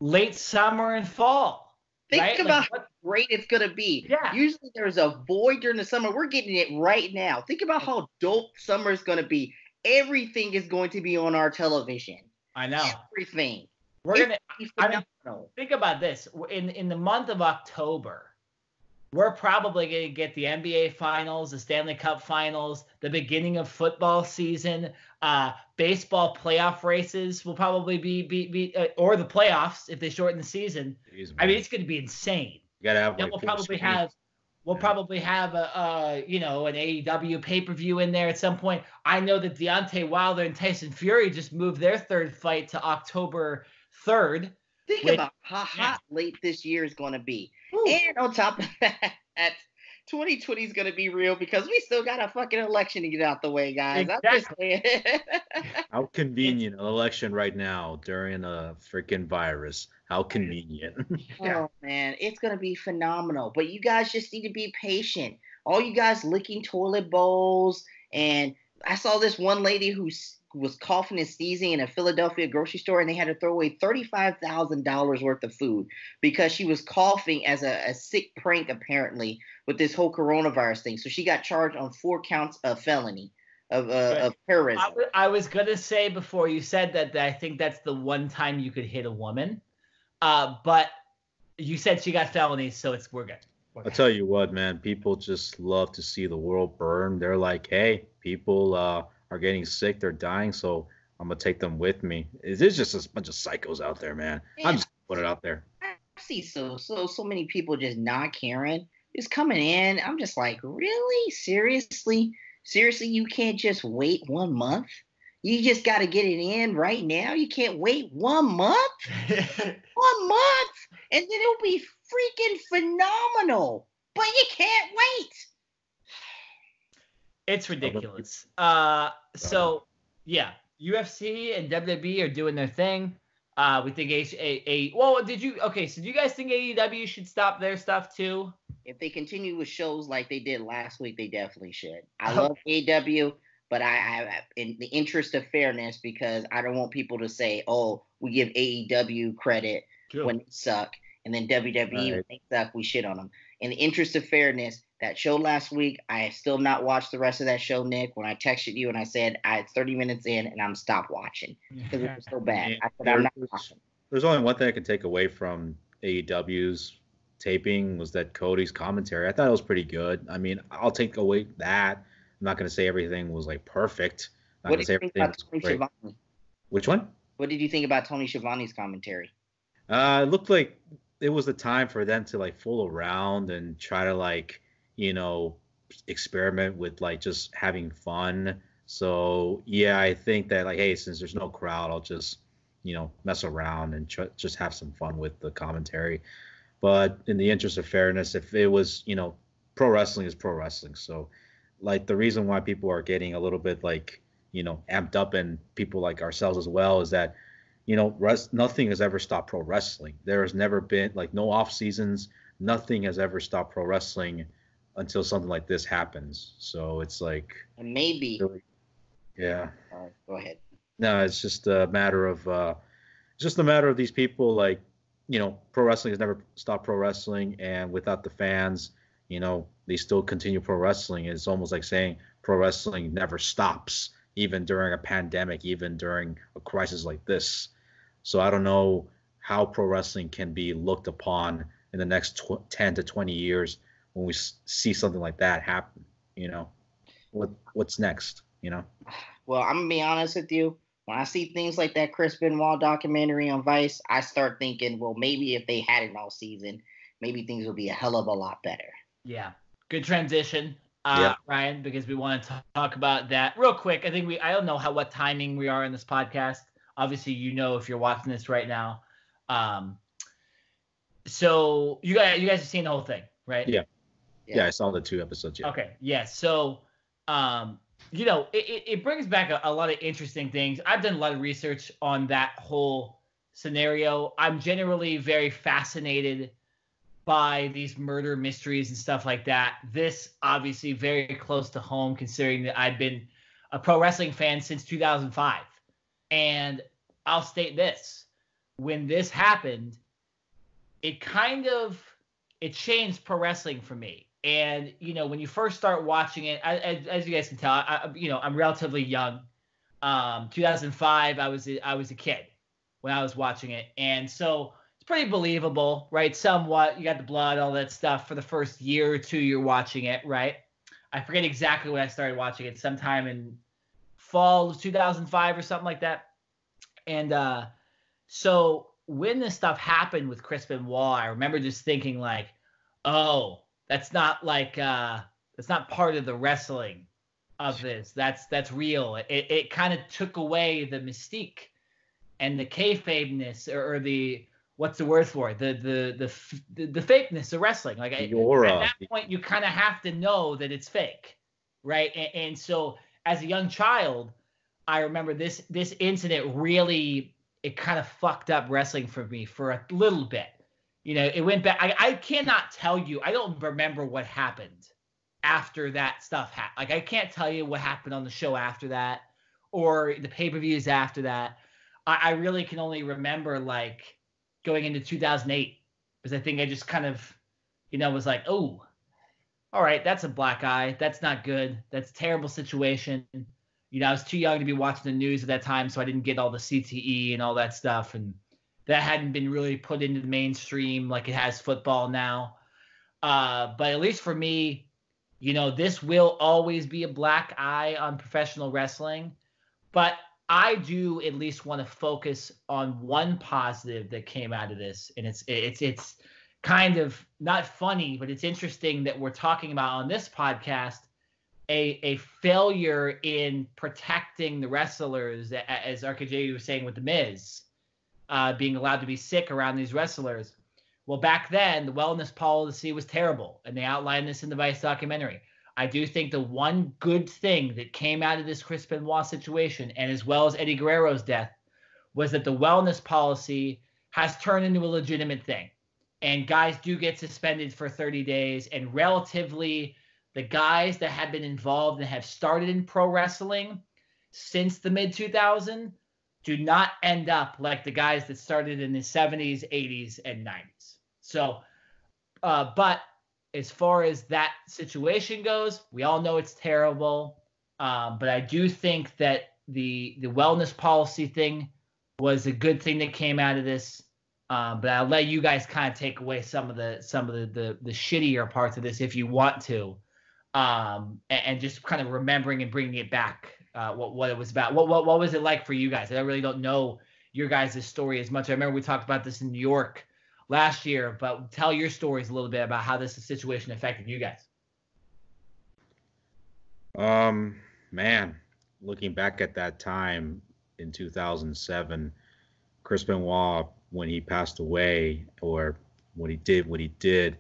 late summer and fall. Think about how great it's going to be. Yeah. Usually there's a void during the summer. We're getting it right now. Think about how dope summer is going to be. Everything is going to be on our television. I know. Everything. Think about this. In the month of October, we're probably going to get the NBA Finals, the Stanley Cup Finals, the beginning of football season, baseball playoff races will probably be or the playoffs if they shorten the season. Jeez, it's going to be insane. You gotta have. Then we'll probably have an AEW pay-per-view in there at some point. I know that Deontay Wilder and Tyson Fury just moved their third fight to October 3rd. Think about how hot late this year is going to be. Ooh. And on top of that, 2020 is going to be real because we still got a fucking election to get out the way, guys. Exactly. How convenient an election right now during a freaking virus. How convenient. Oh, man. It's going to be phenomenal. But you guys just need to be patient. All you guys licking toilet bowls. And I saw this one lady who was coughing and sneezing in a Philadelphia grocery store, and they had to throw away $35,000 worth of food because she was coughing as a sick prank, apparently, with this whole coronavirus thing. So she got charged on 4 counts of felony of terrorism. I was going to say before you said that I think that's the one time you could hit a woman, but you said she got felonies, so we're good. I'll tell you what, man, people just love to see the world burn. They're like, hey, people are getting sick, they're dying, so I'm going to take them with me. There's just a bunch of psychos out there, man. Yeah. I'm just putting it out there. I see so many people just not caring. It's coming in. I'm just like, really? Seriously? Seriously, you can't just wait 1 month? You just got to get it in right now? You can't wait 1 month? 1 month! And then it'll be freaking phenomenal. But you can't wait. It's ridiculous. So, yeah. UFC and WWE are doing their thing. We think so do you guys think AEW should stop their stuff too? If they continue with shows like they did last week, they definitely should. I love AEW, but I in the interest of fairness, because I don't want people to say, oh, we give AEW credit when they suck, and then WWE when they suck, we shit on them. In the interest of fairness, that show last week, I still not watched the rest of that show, Nick, when I texted you and I said I had 30 minutes in and I'm stopped watching because it was so bad. I said I'm not watching. There's only one thing I can take away from AEW's taping was that Cody's commentary. I thought it was pretty good. I mean, I'll take away that. I'm not going to say everything was like perfect. I'm not going to say everything was great. Which one? What did you think about Tony Schiavone's commentary? It looked like it was the time for them to like fool around and try to like, you know, experiment with like just having fun. So yeah, I think that like, hey, since there's no crowd, I'll just, you know, mess around and just have some fun with the commentary. But in the interest of fairness, if it was, you know, pro wrestling is pro wrestling. So like the reason why people are getting a little bit like, you know, amped up, and people like ourselves as well, is that, you know, nothing has ever stopped pro wrestling. There has never been like no off seasons. Nothing has ever stopped pro wrestling until something like this happens. So it's like, and maybe, really, yeah. All right, go ahead. No, it's just a matter of, these people, like, you know, pro wrestling has never stopped pro wrestling, and without the fans, you know, they still continue pro wrestling. It's almost like saying pro wrestling never stops, even during a pandemic, even during a crisis like this. So I don't know how pro wrestling can be looked upon in the next 10 to 20 years when we see something like that happen. You know, what's next, you know? Well, I'm gonna be honest with you. When I see things like that Chris Benoit documentary on Vice, I start thinking, well, maybe if they had it all season, maybe things would be a hell of a lot better. Yeah, good transition. Ryan, because we want to talk about that real quick. I think I don't know what timing we are in this podcast. Obviously, you know, if you're watching this right now. So you guys have seen the whole thing, right? Yeah, I saw the 2 episodes. Yeah. Okay, yeah. So, you know, it brings back a lot of interesting things. I've done a lot of research on that whole scenario. I'm generally very fascinated by these murder mysteries and stuff like that. This obviously very close to home, considering that I've been a pro wrestling fan since 2005. And I'll state this: when this happened, it changed pro wrestling for me. And, you know, when you first start watching it, as you guys can tell, I'm relatively young. 2005, I was a kid when I was watching it. And so pretty believable, right? Somewhat. You got the blood, all that stuff. For the first year or two, you're watching it, right? I forget exactly when I started watching it, sometime in fall of 2005 or something like that. And so when this stuff happened with Chris Benoit, I remember just thinking like, oh, that's not like that's not part of the wrestling of this. That's real. It kind of took away the mystique and the kayfabeness, or the what's the word for it? The fakeness of wrestling. Like at that point, you kind of have to know that it's fake, right? And so, as a young child, I remember this incident really. It kind of fucked up wrestling for me for a little bit. You know, it went back. I cannot tell you. I don't remember what happened after that stuff happened. Like I can't tell you what happened on the show after that, or the pay-per-views after that. I really can only remember like going into 2008, because I think I just kind of, you know, was like, oh, all right, that's a black eye. That's not good. That's a terrible situation. You know, I was too young to be watching the news at that time, so I didn't get all the CTE and all that stuff, and that hadn't been really put into the mainstream like it has football now. But at least for me, you know, this will always be a black eye on professional wrestling. But I do at least want to focus on one positive that came out of this. And it's kind of not funny, but it's interesting that we're talking about on this podcast a failure in protecting the wrestlers, as RKJ was saying with The Miz, being allowed to be sick around these wrestlers. Well, back then, the wellness policy was terrible, and they outlined this in the Vice documentary. I do think the one good thing that came out of this Chris Benoit situation, and as well as Eddie Guerrero's death, was that the wellness policy has turned into a legitimate thing. And guys do get suspended for 30 days, and relatively the guys that have been involved and have started in pro wrestling since the mid-2000s do not end up like the guys that started in the 70s, 80s, and 90s. So, but as far as that situation goes, we all know it's terrible. But I do think that the wellness policy thing was a good thing that came out of this. But I'll let you guys kind of take away some of the shittier parts of this if you want to. And just kind of remembering and bringing it back, what it was about. What was it like for you guys? I really don't know your guys' story as much. I remember we talked about this in New York last year, but tell your stories a little bit about how this situation affected you guys. Man, looking back at that time in 2007, Chris Benoit, when he passed away or when he did what he did,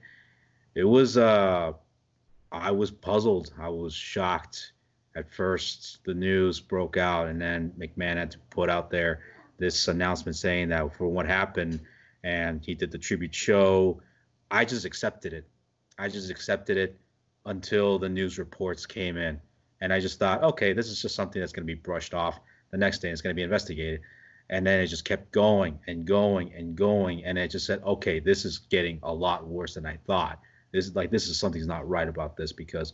it was I was puzzled. I was shocked. At first, the news broke out, and then McMahon had to put out there this announcement saying that for what happened, and he did the tribute show. I just accepted it. I just accepted it until the news reports came in. And I just thought, okay, this is just something that's going to be brushed off. The next day, it's going to be investigated. And then it just kept going and going and going. And it just said, okay, this is getting a lot worse than I thought. This is something's not right about this, because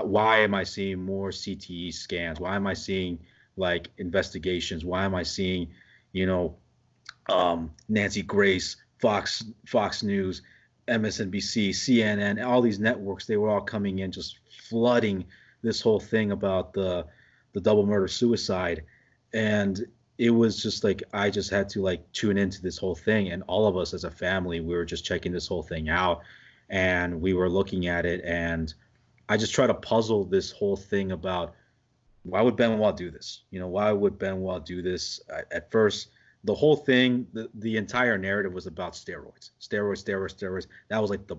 why am I seeing more CTE scans? Why am I seeing like investigations? Why am I seeing, Nancy Grace, Fox News, MSNBC, CNN, all these networks? They were all coming in, just flooding this whole thing about the double murder suicide. And it was just like, I just had to like tune into this whole thing. And all of us as a family, we were just checking this whole thing out, and we were looking at it, and I just try to puzzle this whole thing about why would Benoit do this? Why would Benoit do this? At first, the whole thing, the entire narrative was about steroids. That was like the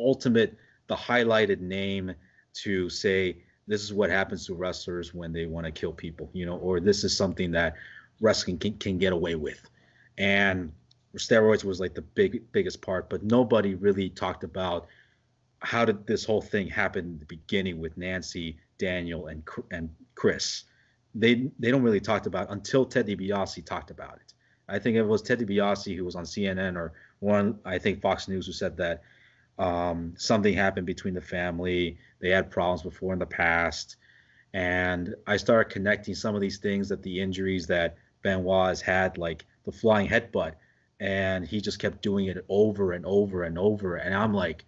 ultimate, the highlighted name to say, this is what happens to wrestlers when they want to kill people, or this is something that wrestling can get away with. And steroids was like the biggest part, but nobody really talked about how did this whole thing happen in the beginning with Nancy, Daniel, and Chris. They don't really talked about it until Ted DiBiase talked about it. I think it was Ted DiBiase who was on CNN or one, I think Fox News, who said that something happened between the family. They had problems before in the past. And I started connecting some of these things, that the injuries that Benoit has had, like the flying headbutt, and he just kept doing it over and over and over. And I'm like,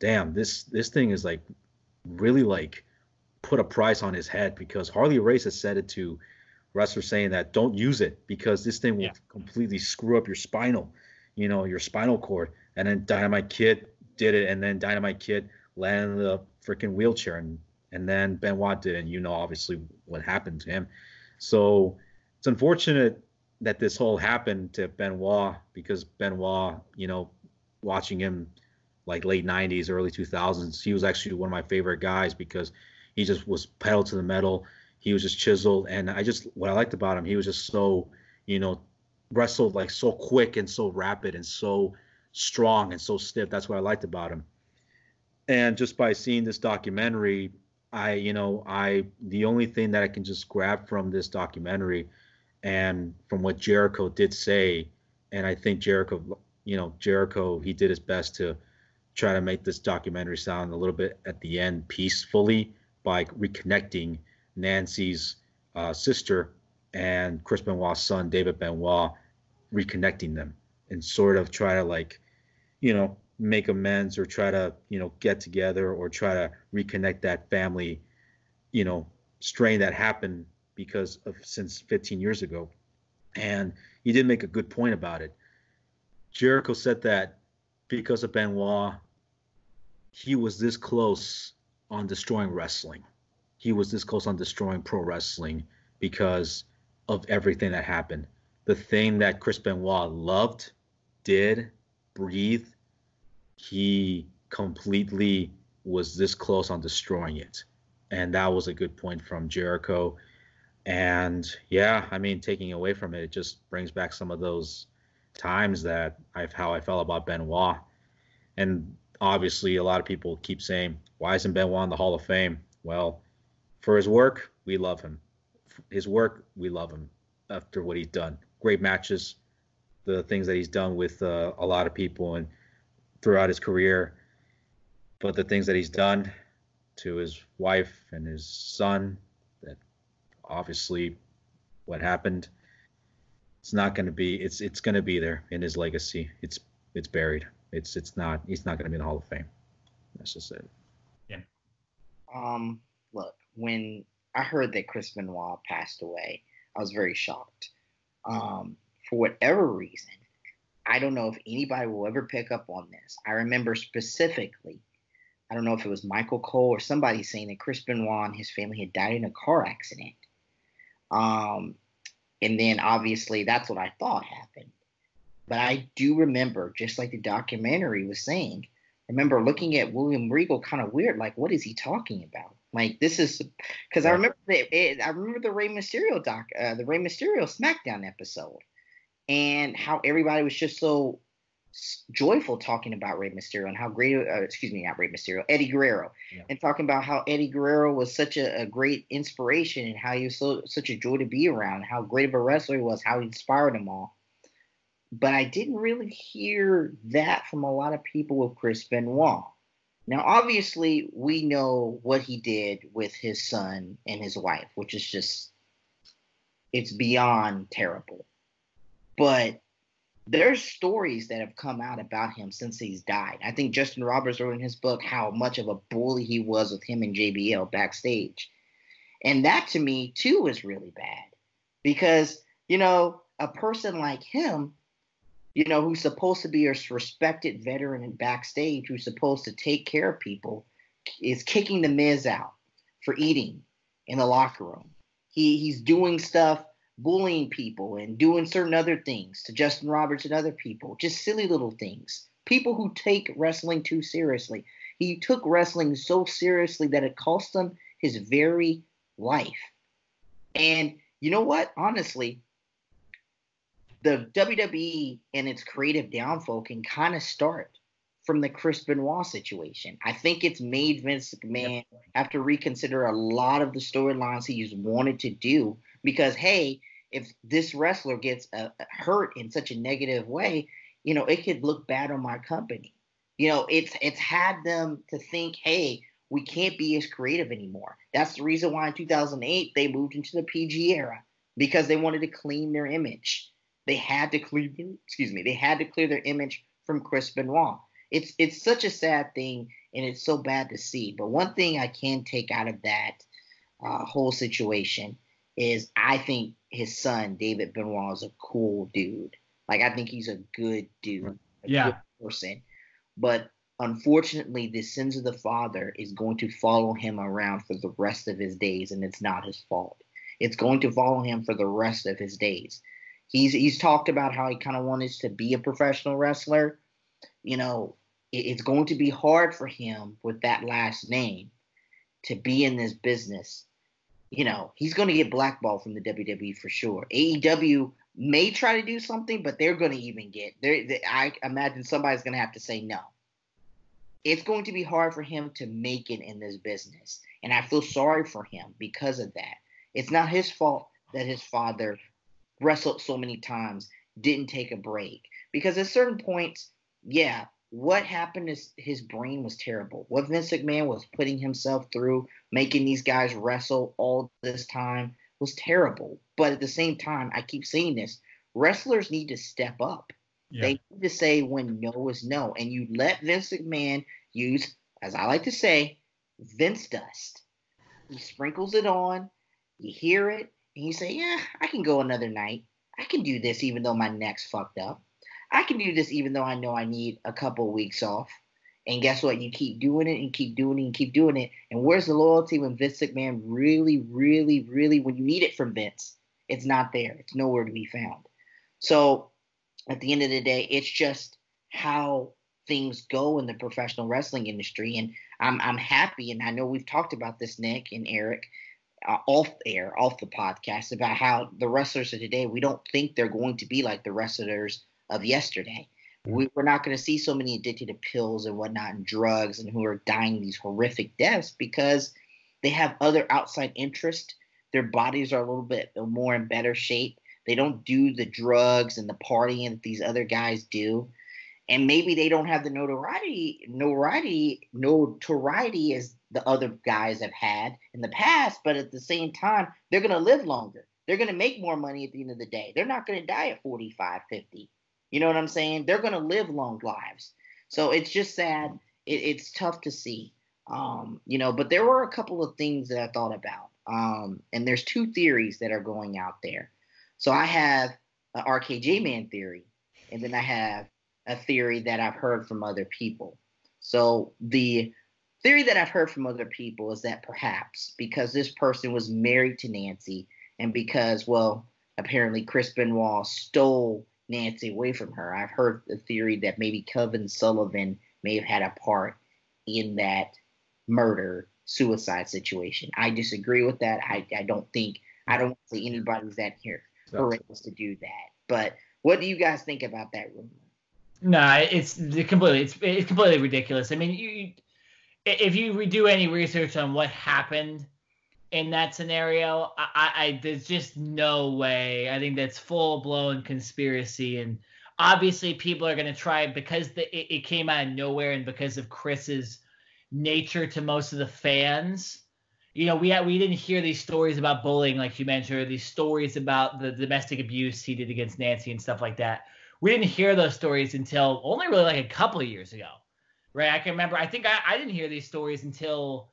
damn, this thing is like really like put a price on his head, because Harley Race has said it to wrestlers saying that don't use it because this thing will completely screw up your spinal, your spinal cord. And then Dynamite Kid did it, and then Dynamite Kid landed in the freaking wheelchair, and then Benoit did it, and obviously what happened to him. So it's unfortunate that this whole happened to Benoit, because Benoit, watching him like late 90s, early 2000s, he was actually one of my favorite guys because he just was pedal to the metal. He was just chiseled. And what I liked about him, he was just so, wrestled like so quick and so rapid and so strong and so stiff. That's what I liked about him. And just by seeing this documentary, the only thing that I can just grab from this documentary and from what Jericho did say, and I think Jericho, he did his best to try to make this documentary sound a little bit at the end peacefully by reconnecting Nancy's sister and Chris Benoit's son, David Benoit, reconnecting them and sort of try to make amends or try to, you know, get together or try to reconnect that family, you know, strain that happened because of since 15 years ago. And he did make a good point about it. Jericho said that because of Benoit, he was this close on destroying wrestling. He was this close on destroying pro wrestling because of everything that happened. The thing that Chris Benoit loved, did, breathed, he completely was this close on destroying it. And that was a good point from Jericho. And yeah, I mean, taking away from it, it just brings back some of those times that how I felt about Benoit. And obviously, a lot of people keep saying, why isn't Benoit in the Hall of Fame? Well, for his work, we love him. After what he's done. Great matches, the things that he's done with a lot of people and throughout his career. But the things that he's done to his wife and his son, that obviously what happened, it's going to be there in his legacy. It's buried. He's not going to be in the Hall of Fame. That's just it. Yeah. Look, when I heard that Chris Benoit passed away, I was very shocked. For whatever reason, I don't know if anybody will ever pick up on this. I remember specifically, I don't know if it was Michael Cole or somebody saying that Chris Benoit and his family had died in a car accident. And then obviously that's what I thought happened. But I do remember, just like the documentary was saying, remember looking at William Regal kind of weird, like, what is he talking about? Like, this is – because I remember the Rey Mysterio the Rey Mysterio SmackDown episode and how everybody was just so joyful talking about Rey Mysterio and how great Eddie Guerrero. Yeah. And talking about how Eddie Guerrero was such a great inspiration and how he was such a joy to be around, how great of a wrestler he was, how he inspired them all. But I didn't really hear that from a lot of people with Chris Benoit. Now, obviously, we know what he did with his son and his wife, which is just, it's beyond terrible. But there's stories that have come out about him since he's died. I think Justin Roberts wrote in his book how much of a bully he was with him and JBL backstage. And that, to me, too, is really bad. Because, you know, a person like him, you know, who's supposed to be a respected veteran and backstage, who's supposed to take care of people, is kicking The Miz out for eating in the locker room. He's doing stuff, bullying people and doing certain other things to Justin Roberts and other people, just silly little things. People who take wrestling too seriously. He took wrestling so seriously that it cost him his very life. And you know what? Honestly, the WWE and its creative downfall can kind of start from the Chris Benoit situation. I think it's made Vince McMahon have to reconsider a lot of the storylines he's wanted to do because, hey, if this wrestler gets hurt in such a negative way, you know, it could look bad on my company. You know, it's had them to think, hey, we can't be as creative anymore. That's the reason why in 2008 they moved into the PG era because they wanted to clean their image. They had to clear their image from Chris Benoit. It's such a sad thing, and it's so bad to see. But one thing I can take out of that whole situation is I think his son, David Benoit, is a cool dude. Like, I think he's a good dude, good person. But unfortunately, the sins of the father is going to follow him around for the rest of his days, and it's not his fault. It's going to follow him for the rest of his days. He's talked about how he kind of wanted to be a professional wrestler. You know, it's going to be hard for him with that last name to be in this business. You know, he's going to get blackballed from the WWE for sure. AEW may try to do something, but they're going to even get there. I imagine somebody's going to have to say no. It's going to be hard for him to make it in this business. And I feel sorry for him because of that. It's not his fault that his father wrestled so many times, didn't take a break. Because at certain points, what happened is his brain was terrible. What Vince McMahon was putting himself through, making these guys wrestle all this time, was terrible. But at the same time, I keep saying this, wrestlers need to step up. Yeah. They need to say when no is no. And you let Vince McMahon use, as I like to say, Vince dust. He sprinkles it on. You hear it. And you say, yeah, I can go another night. I can do this even though my neck's fucked up. I can do this even though I know I need a couple of weeks off. And guess what? You keep doing it and keep doing it and keep doing it. And where's the loyalty when Vince McMahon really, really, really, when you need it from Vince, it's not there. It's nowhere to be found. So at the end of the day, it's just how things go in the professional wrestling industry. And I'm happy, and I know we've talked about this, Nick and Eric, off air, off the podcast, about how the wrestlers of today, we don't think they're going to be like the wrestlers of yesterday. We're not going to see so many addicted to pills and whatnot and drugs and who are dying these horrific deaths because they have other outside interests. Their bodies are a little bit more in better shape. They don't do the drugs and the partying that these other guys do. And maybe they don't have the notoriety as the other guys have had in the past. But at the same time, they're going to live longer. They're going to make more money at the end of the day. They're not going to die at 45, 50. You know what I'm saying? They're going to live long lives. So it's just sad. It's tough to see. But there were a couple of things that I thought about. And there's two theories that are going out there. So I have an RKJ man theory, and then I have a theory that I've heard from other people. So the theory that I've heard from other people is that perhaps because this person was married to Nancy and because, well, apparently Chris Benoit stole Nancy away from her. I've heard the theory that maybe Kevin Sullivan may have had a part in that murder-suicide situation. I disagree with that. I don't think anybody's that here horrendous to do that. But what do you guys think about that rumor? No, it's completely ridiculous. I mean, if you do any research on what happened in that scenario, I there's just no way. I think that's full-blown conspiracy, and obviously people are going to try because it came out of nowhere and because of Chris's nature to most of the fans. You know, we didn't hear these stories about bullying, like you mentioned, or these stories about the domestic abuse he did against Nancy and stuff like that. We didn't hear those stories until only really like a couple of years ago, right? I can remember. I think I didn't hear these stories until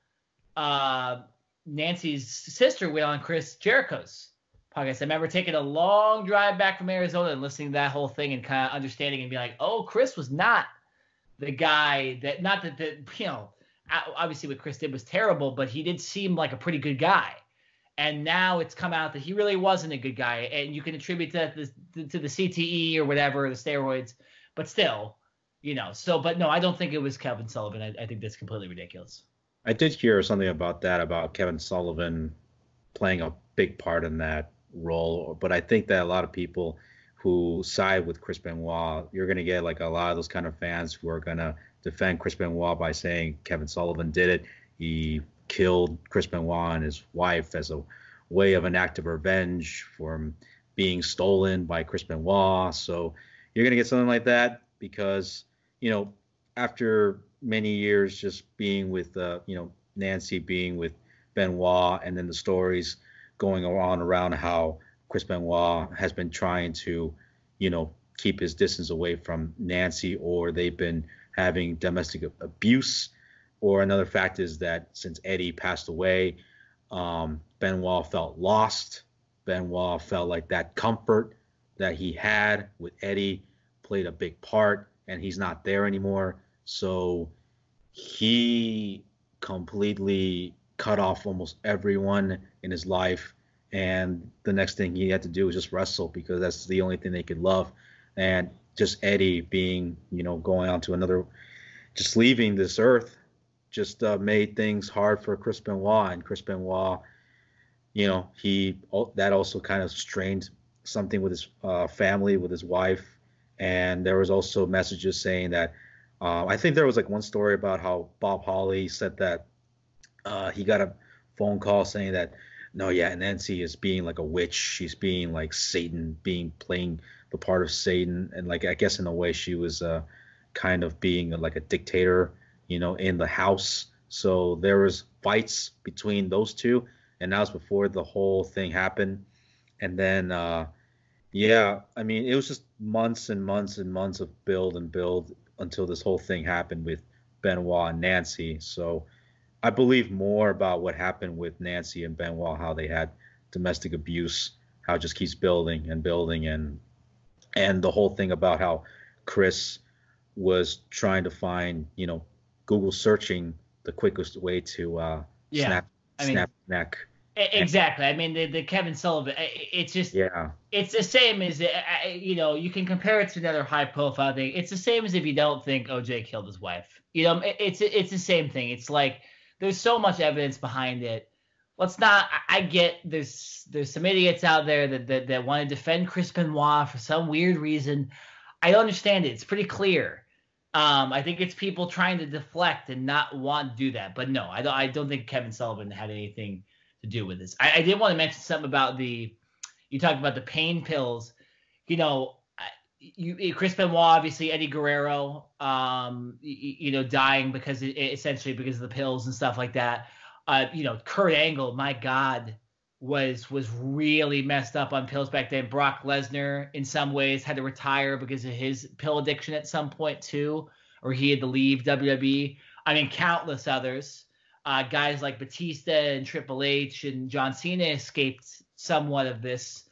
Nancy's sister went on Chris Jericho's podcast. I remember taking a long drive back from Arizona and listening to that whole thing and kind of understanding and being like, oh, Chris was not the guy that – not that, you know, obviously what Chris did was terrible, but he did seem like a pretty good guy. And now it's come out that he really wasn't a good guy. And you can attribute that to the CTE or whatever, the steroids. But still, you know. So, but no, I don't think it was Kevin Sullivan. I think that's completely ridiculous. I did hear something about that, about Kevin Sullivan playing a big part in that role. But I think that a lot of people who side with Chris Benoit, you're going to get like a lot of those kind of fans who are going to defend Chris Benoit by saying Kevin Sullivan did it. He killed Chris Benoit and his wife as a way of an act of revenge for being stolen by Chris Benoit. So you're going to get something like that because, you know, after many years just being with, Nancy being with Benoit and then the stories going on around how Chris Benoit has been trying to, you know, keep his distance away from Nancy, or they've been having domestic abuse. Or another fact is that since Eddie passed away, Benoit felt lost. Benoit felt like that comfort that he had with Eddie played a big part, and he's not there anymore. So he completely cut off almost everyone in his life, and the next thing he had to do was just wrestle because that's the only thing they could love. And just Eddie being, you know, going on to another, just leaving this earth, just made things hard for Chris Benoit. And Chris Benoit, you know, that also kind of strained something with his family, with his wife. And there was also messages saying that, I think there was like one story about how Bob Holly said that he got a phone call saying that, no, yeah, Nancy is being like a witch. She's being like Satan, playing the part of Satan. And like, I guess in a way she was kind of being like a dictator, you know, in the house. So there was fights between those two, and that was before the whole thing happened. And then Yeah, I mean, it was just months and months and months of build and build until this whole thing happened with Benoit and Nancy. So I believe more about what happened with Nancy and Benoit, how they had domestic abuse, how it just keeps building and building, and the whole thing about how Chris was trying to find, you know, Google searching the quickest way to snap neck. Exactly. I mean, the Kevin Sullivan, it's just, it's the same as, you know, you can compare it to another high profile thing. It's the same as if you don't think OJ killed his wife. You know, it's the same thing. It's like, there's so much evidence behind it. Let's not, I get there's some idiots out there that want to defend Chris Benoit for some weird reason. I don't understand it. It's pretty clear. I think it's people trying to deflect and not want to do that. But no, I don't think Kevin Sullivan had anything to do with this. I did want to mention something about you talked about the pain pills. You know, Chris Benoit, obviously, Eddie Guerrero, you know, dying because essentially because of the pills and stuff like that. You know, Kurt Angle, my God, was really messed up on pills back then. Brock Lesnar, in some ways, had to retire because of his pill addiction at some point too, or he had to leave WWE. I mean, countless others. Guys like Batista and Triple H and John Cena escaped somewhat of this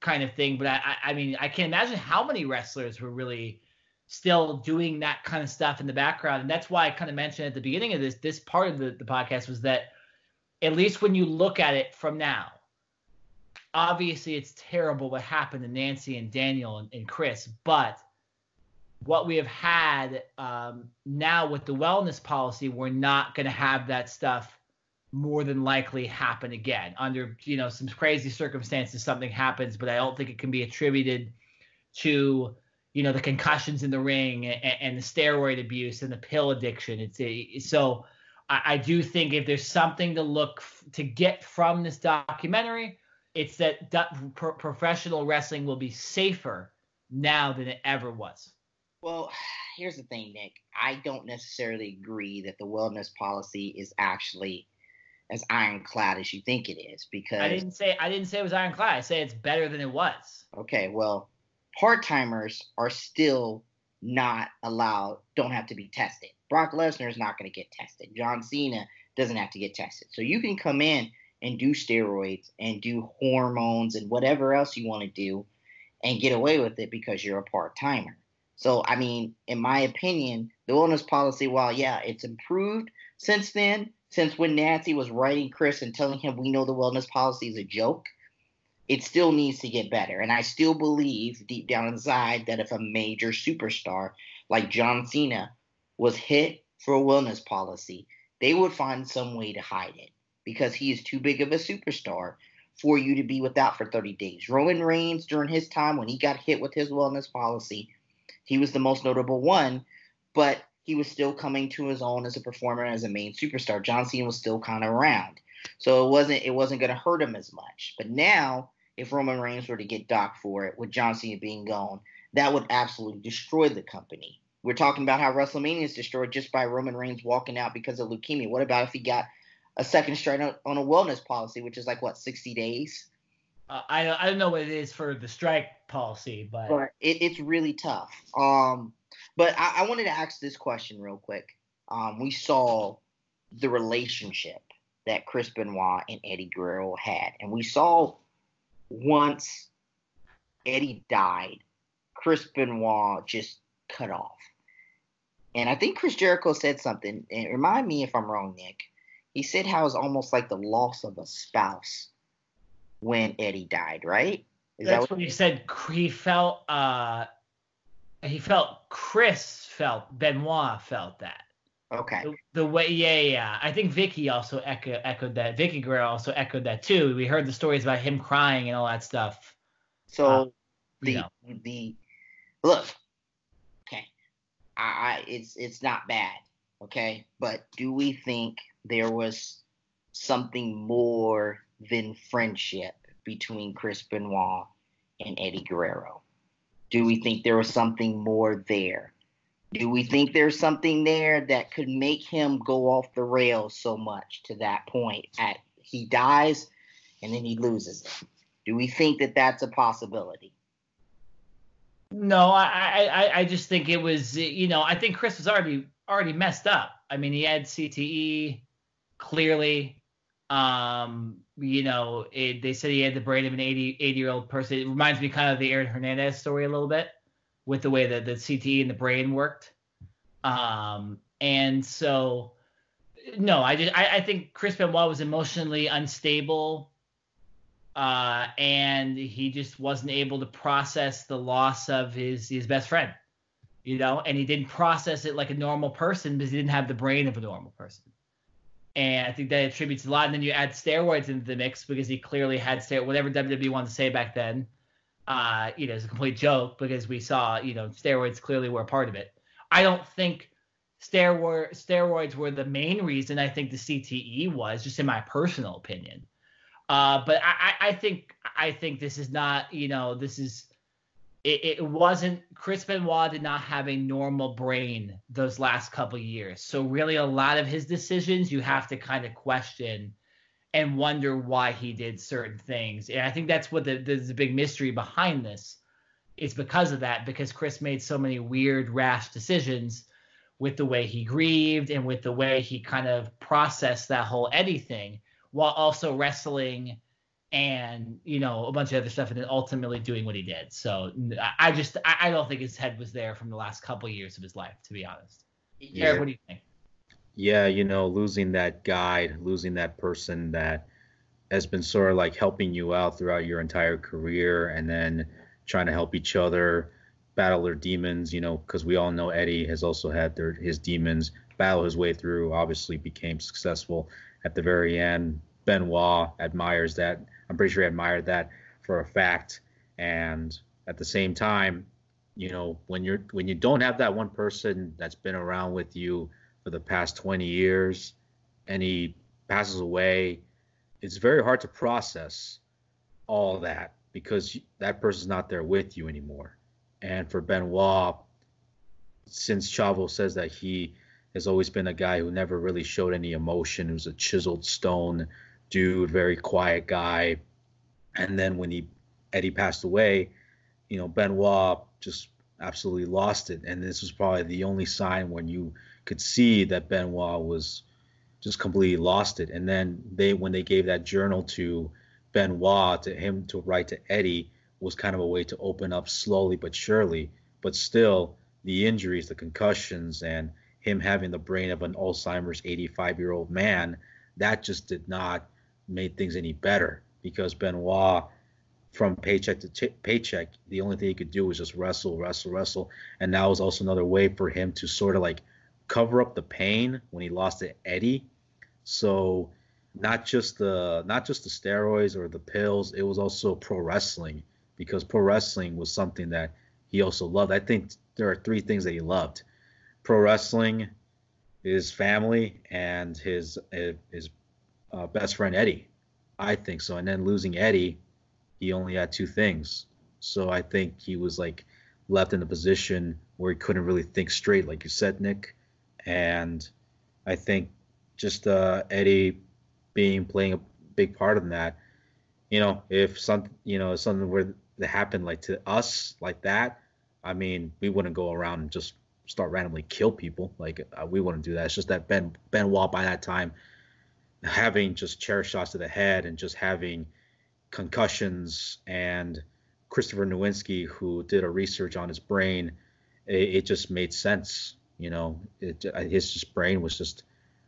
kind of thing. But I mean, I can't imagine how many wrestlers were really still doing that kind of stuff in the background. And that's why I kind of mentioned at the beginning of this part of the podcast was that, at least when you look at it from now, obviously it's terrible what happened to Nancy and Daniel and Chris, but what we have had now with the wellness policy, we're not going to have that stuff more than likely happen again. Under, you know, some crazy circumstances, something happens, but I don't think it can be attributed to, you know, the concussions in the ring and the steroid abuse and the pill addiction. So I do think if there's something to get from this documentary, it's that professional wrestling will be safer now than it ever was. Well, here's the thing, Nick. I don't necessarily agree that the wellness policy is actually as ironclad as you think it is, because I didn't say it was ironclad. I say it's better than it was. Okay, well, part-timers are still not allowed, don't have to be tested. Brock Lesnar is not going to get tested. John Cena doesn't have to get tested. So you can come in and do steroids and do hormones and whatever else you want to do and get away with it because you're a part-timer. So, I mean, in my opinion, the wellness policy, while, yeah, it's improved since then, since when Nancy was writing Chris and telling him we know the wellness policy is a joke, it still needs to get better. And I still believe deep down inside that if a major superstar like John Cena was hit for a wellness policy, they would find some way to hide it because he is too big of a superstar for you to be without for 30 days. Roman Reigns, during his time when he got hit with his wellness policy, he was the most notable one, but he was still coming to his own as a performer and as a main superstar. John Cena was still kind of around, so it wasn't going to hurt him as much. But now, if Roman Reigns were to get docked for it, with John Cena being gone, that would absolutely destroy the company. We're talking about how WrestleMania is destroyed just by Roman Reigns walking out because of leukemia. What about if he got a second strike on a wellness policy, which is like, what, 60 days? I don't know what it is for the strike policy, but it's really tough. But I wanted to ask this question real quick. We saw the relationship that Chris Benoit and Eddie Guerrero had, and we saw once Eddie died, Chris Benoit just cut off. And I think Chris Jericho said something, and remind me if I'm wrong, Nick. He said how it's almost like the loss of a spouse when Eddie died, right? That's what he said. Benoit felt that. Okay. The way, yeah. I think Vicky also echoed that. Vicky Guerrero also echoed that too. We heard the stories about him crying and all that stuff. So look, okay, it's not bad, okay. But do we think there was something more than friendship between Chris Benoit and Eddie Guerrero? Do we think there was something more there? Do we think there's something there that could make him go off the rails so much to that point at he dies and then he loses it? Do we think that that's a possibility? No, I just think it was, you know, I think Chris was already messed up. I mean, he had CTE, clearly. You know, they said he had the brain of an 80-year-old person. It reminds me kind of the Aaron Hernandez story a little bit with the way that the CTE and the brain worked. And so, no, I think Chris Benoit was emotionally unstable. And he just wasn't able to process the loss of his best friend, you know, and he didn't process it like a normal person because he didn't have the brain of a normal person. And I think that attributes a lot. And then you add steroids into the mix because he clearly had steroids. Whatever WWE wanted to say back then, you know, it's a complete joke because we saw, you know, steroids clearly were a part of it. I don't think steroids were the main reason. I think the CTE was, just in my personal opinion. But I think this is not, you know, this is it wasn't. Chris Benoit did not have a normal brain those last couple years. So really a lot of his decisions you have to kind of question and wonder why he did certain things. And I think that's what the big mystery behind this. It's because of that, because Chris made so many weird, rash decisions with the way he grieved and with the way he kind of processed that whole Eddie thing, while also wrestling and, you know, a bunch of other stuff and then ultimately doing what he did. So I don't think his head was there from the last couple of years of his life, to be honest. Yeah. Eric, what do you think? Yeah, you know, losing that guide, losing that person that has been sort of like helping you out throughout your entire career and then trying to help each other battle their demons, you know, because we all know Eddie has also had his demons, battle his way through, obviously became successful at the very end. Benoit admires that. I'm pretty sure he admired that for a fact. And at the same time, you know, when you don't have that one person that's been around with you for the past 20 years and he passes away, it's very hard to process all that because that person's not there with you anymore. And for Benoit, since Chavo says that he has always been a guy who never really showed any emotion, who's a chiseled stone dude, very quiet guy. And then when Eddie passed away, you know, Benoit just absolutely lost it. And this was probably the only sign when you could see that Benoit was just completely lost it. And then when they gave that journal to Benoit, to him to write to Eddie, was kind of a way to open up slowly but surely. But still, the injuries, the concussions, and him having the brain of an Alzheimer's 85-year-old man, that just did not make things any better, because Benoit, from paycheck to paycheck, the only thing he could do was just wrestle. And that was also another way for him to sort of like cover up the pain when he lost to Eddie. So not just the steroids or the pills, it was also pro wrestling, because pro wrestling was something that he also loved. I think there are three things that he loved: pro wrestling, his family, and his best friend Eddie. I think so. And then losing Eddie, he only had two things. So I think he was like left in a position where he couldn't really think straight, like you said, Nick. And I think just Eddie playing a big part in that. You know, if something were to happen like to us like that, I mean, we wouldn't go around and just start randomly kill people. Like, we wouldn't do that. It's just that Benoit by that time, having just chair shots to the head and just having concussions, and Christopher Nowinski, who did a research on his brain, it just made sense. You know, his just brain was just,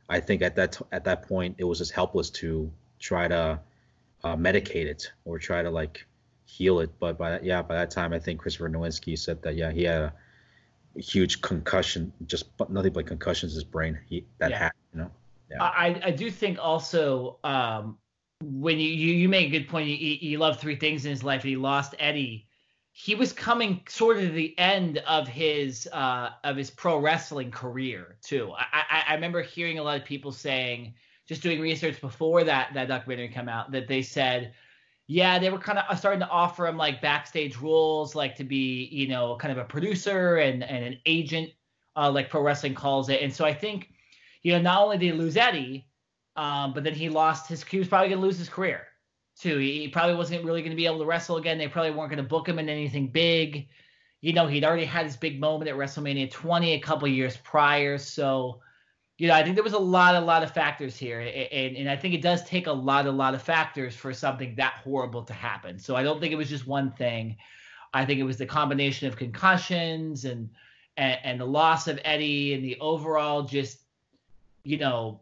I think at that point it was just helpless to try to medicate it or try to like heal it. But by that time, I think Christopher Nowinski said that he had a huge concussion, just nothing but concussions in his brain happened, you know? Yeah. I do think also when you make a good point, he loved three things in his life and he lost Eddie. He was coming sort of to the end of his pro wrestling career too. I remember hearing a lot of people saying, just doing research before that documentary came out, that they said, yeah, they were kind of starting to offer him like backstage roles, like to be, you know, kind of a producer and an agent, like pro wrestling calls it. And so I think, you know, not only did he lose Eddie, but then he was probably going to lose his career too. He probably wasn't really going to be able to wrestle again. They probably weren't going to book him in anything big. You know, he'd already had his big moment at WrestleMania 20 a couple years prior. So, you know, I think there was a lot of factors here. And I think it does take a lot of factors for something that horrible to happen. So I don't think it was just one thing. I think it was the combination of concussions and the loss of Eddie and the overall just, you know,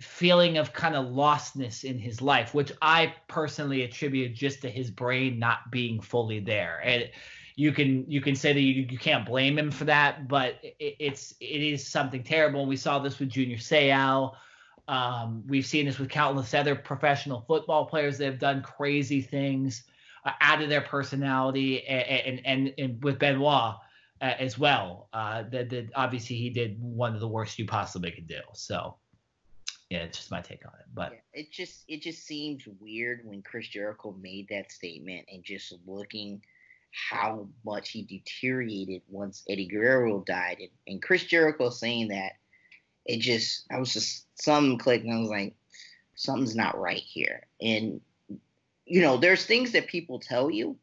feeling of kind of lostness in his life, which I personally attribute just to his brain not being fully there. And you can say that you can't blame him for that, but it is something terrible. And we saw this with Junior Seau. We've seen this with countless other professional football players that have done crazy things out of their personality, and with Benoit as well. That obviously he did one of the worst you possibly could do. So. Yeah, it's just my take on it, but yeah, it just seems weird when Chris Jericho made that statement and just looking how much he deteriorated once Eddie Guerrero died, and Chris Jericho saying that, I was just something clicked and I was like, something's not right here. And you know, there's things that people tell you,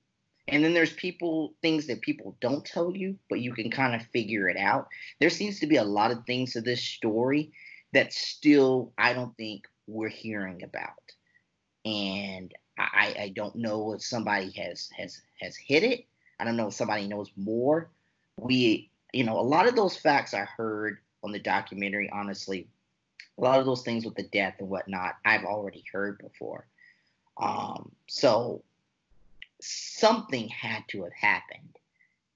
and then there's things that people don't tell you, but you can kind of figure it out. There seems to be a lot of things to this story that still I don't think we're hearing about. And I don't know if somebody has hit it. I don't know if somebody knows more. A lot of those facts I heard on the documentary, honestly, a lot of those things with the death and whatnot, I've already heard before. So something had to have happened.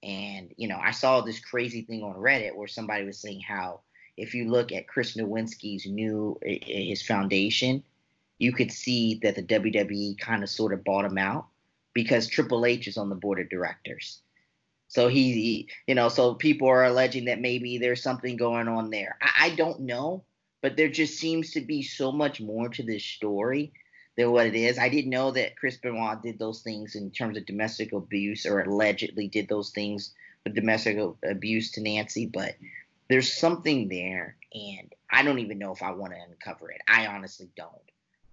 And, you know, I saw this crazy thing on Reddit where somebody was saying how, if you look at Chris Nowinski's his foundation, you could see that the WWE kind of sort of bought him out because Triple H is on the board of directors. So so people are alleging that maybe there's something going on there. I don't know, but there just seems to be so much more to this story than what it is. I didn't know that Chris Benoit did those things in terms of domestic abuse, or allegedly did those things with domestic abuse to Nancy, but there's something there, and I don't even know if I want to uncover it. I honestly don't.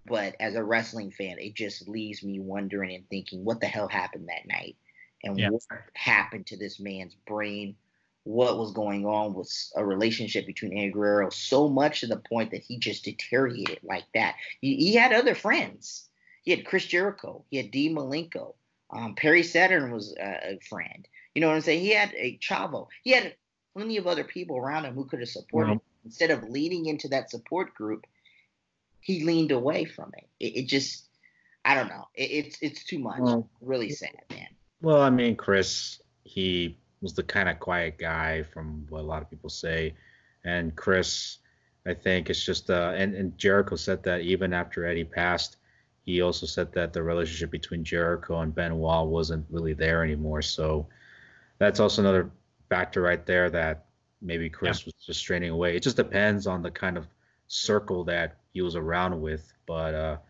But as a wrestling fan, it just leaves me wondering and thinking, what the hell happened that night? And What happened to this man's brain? What was going on with a relationship between Eddie Guerrero, so much to the point that he just deteriorated like that? He had other friends. He had Chris Jericho. He had Dean Malenko. Perry Saturn was a friend. You know what I'm saying? He had a Chavo. He had plenty of other people around him who could have supported him. Instead of leaning into that support group, he leaned away from it. It just, I don't know. It's too much. Well, really sad, man. Well, I mean, Chris, he was the kind of quiet guy from what a lot of people say. And Chris, I think it's just, and Jericho said that even after Eddie passed, he also said that the relationship between Jericho and Benoit wasn't really there anymore. So that's also another factor right there that maybe Chris was just straining away. It just depends on the kind of circle that he was around with, but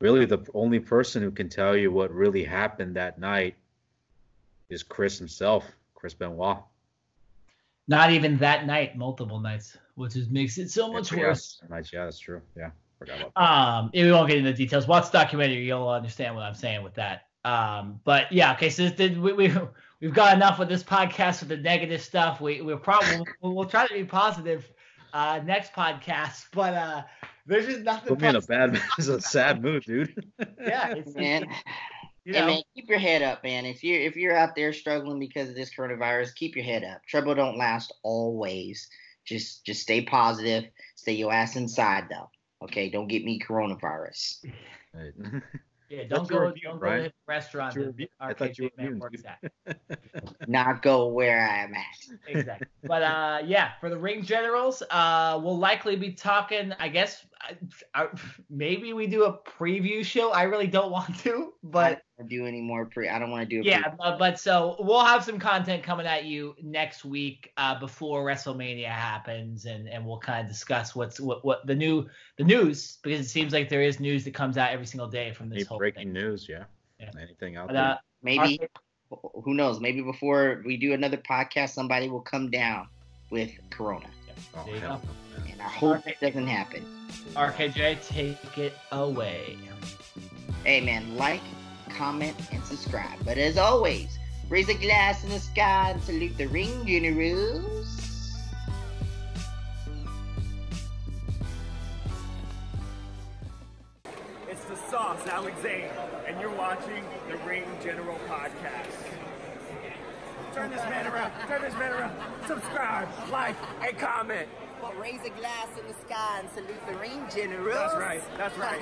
really the only person who can tell you what really happened that night is Chris himself, Chris Benoit. Not even that night, multiple nights, which just makes it so much worse. Yeah, that's true. Yeah, forgot about that. We won't get into the details. Watch the documentary, you'll understand what I'm saying with that. But yeah, okay, so we've got enough with this podcast with the negative stuff. We'll try to be positive next podcast, but there's just nothing. Put me in a bad, it's a sad mood, dude. Yeah, it's, man. Hey, man, keep your head up, man. If you're out there struggling because of this coronavirus, keep your head up. Trouble don't last always. Just stay positive. Stay your ass inside though. Okay, don't get me coronavirus. Right. Yeah, don't go to the restaurant that RKJ man works at. Not go where I am at. Exactly. But yeah, for the Ring Generals, we'll likely be talking, I guess, maybe we do a preview show. I really don't want to, but I don't do any more I don't want to do a preview. Yeah, but so we'll have some content coming at you next week before WrestleMania happens, and we'll kind of discuss what the news, because it seems like there is news that comes out every single day from this whole breaking news. Yeah. Anything out there? Maybe who knows? Maybe before we do another podcast, somebody will come down with corona. Oh, hell. And I hope it doesn't happen. RKJ, take it away. Hey, man, like, comment, and subscribe. But as always, Raise a glass in the sky and salute the Ring Generals. It's the Sauce, Alex Zane, and you're watching the Ring General Podcast. Turn this man around, turn this man around. Subscribe, like, and comment. Well, raise a glass in the sky and salute the Ring Generals. That's right, that's right.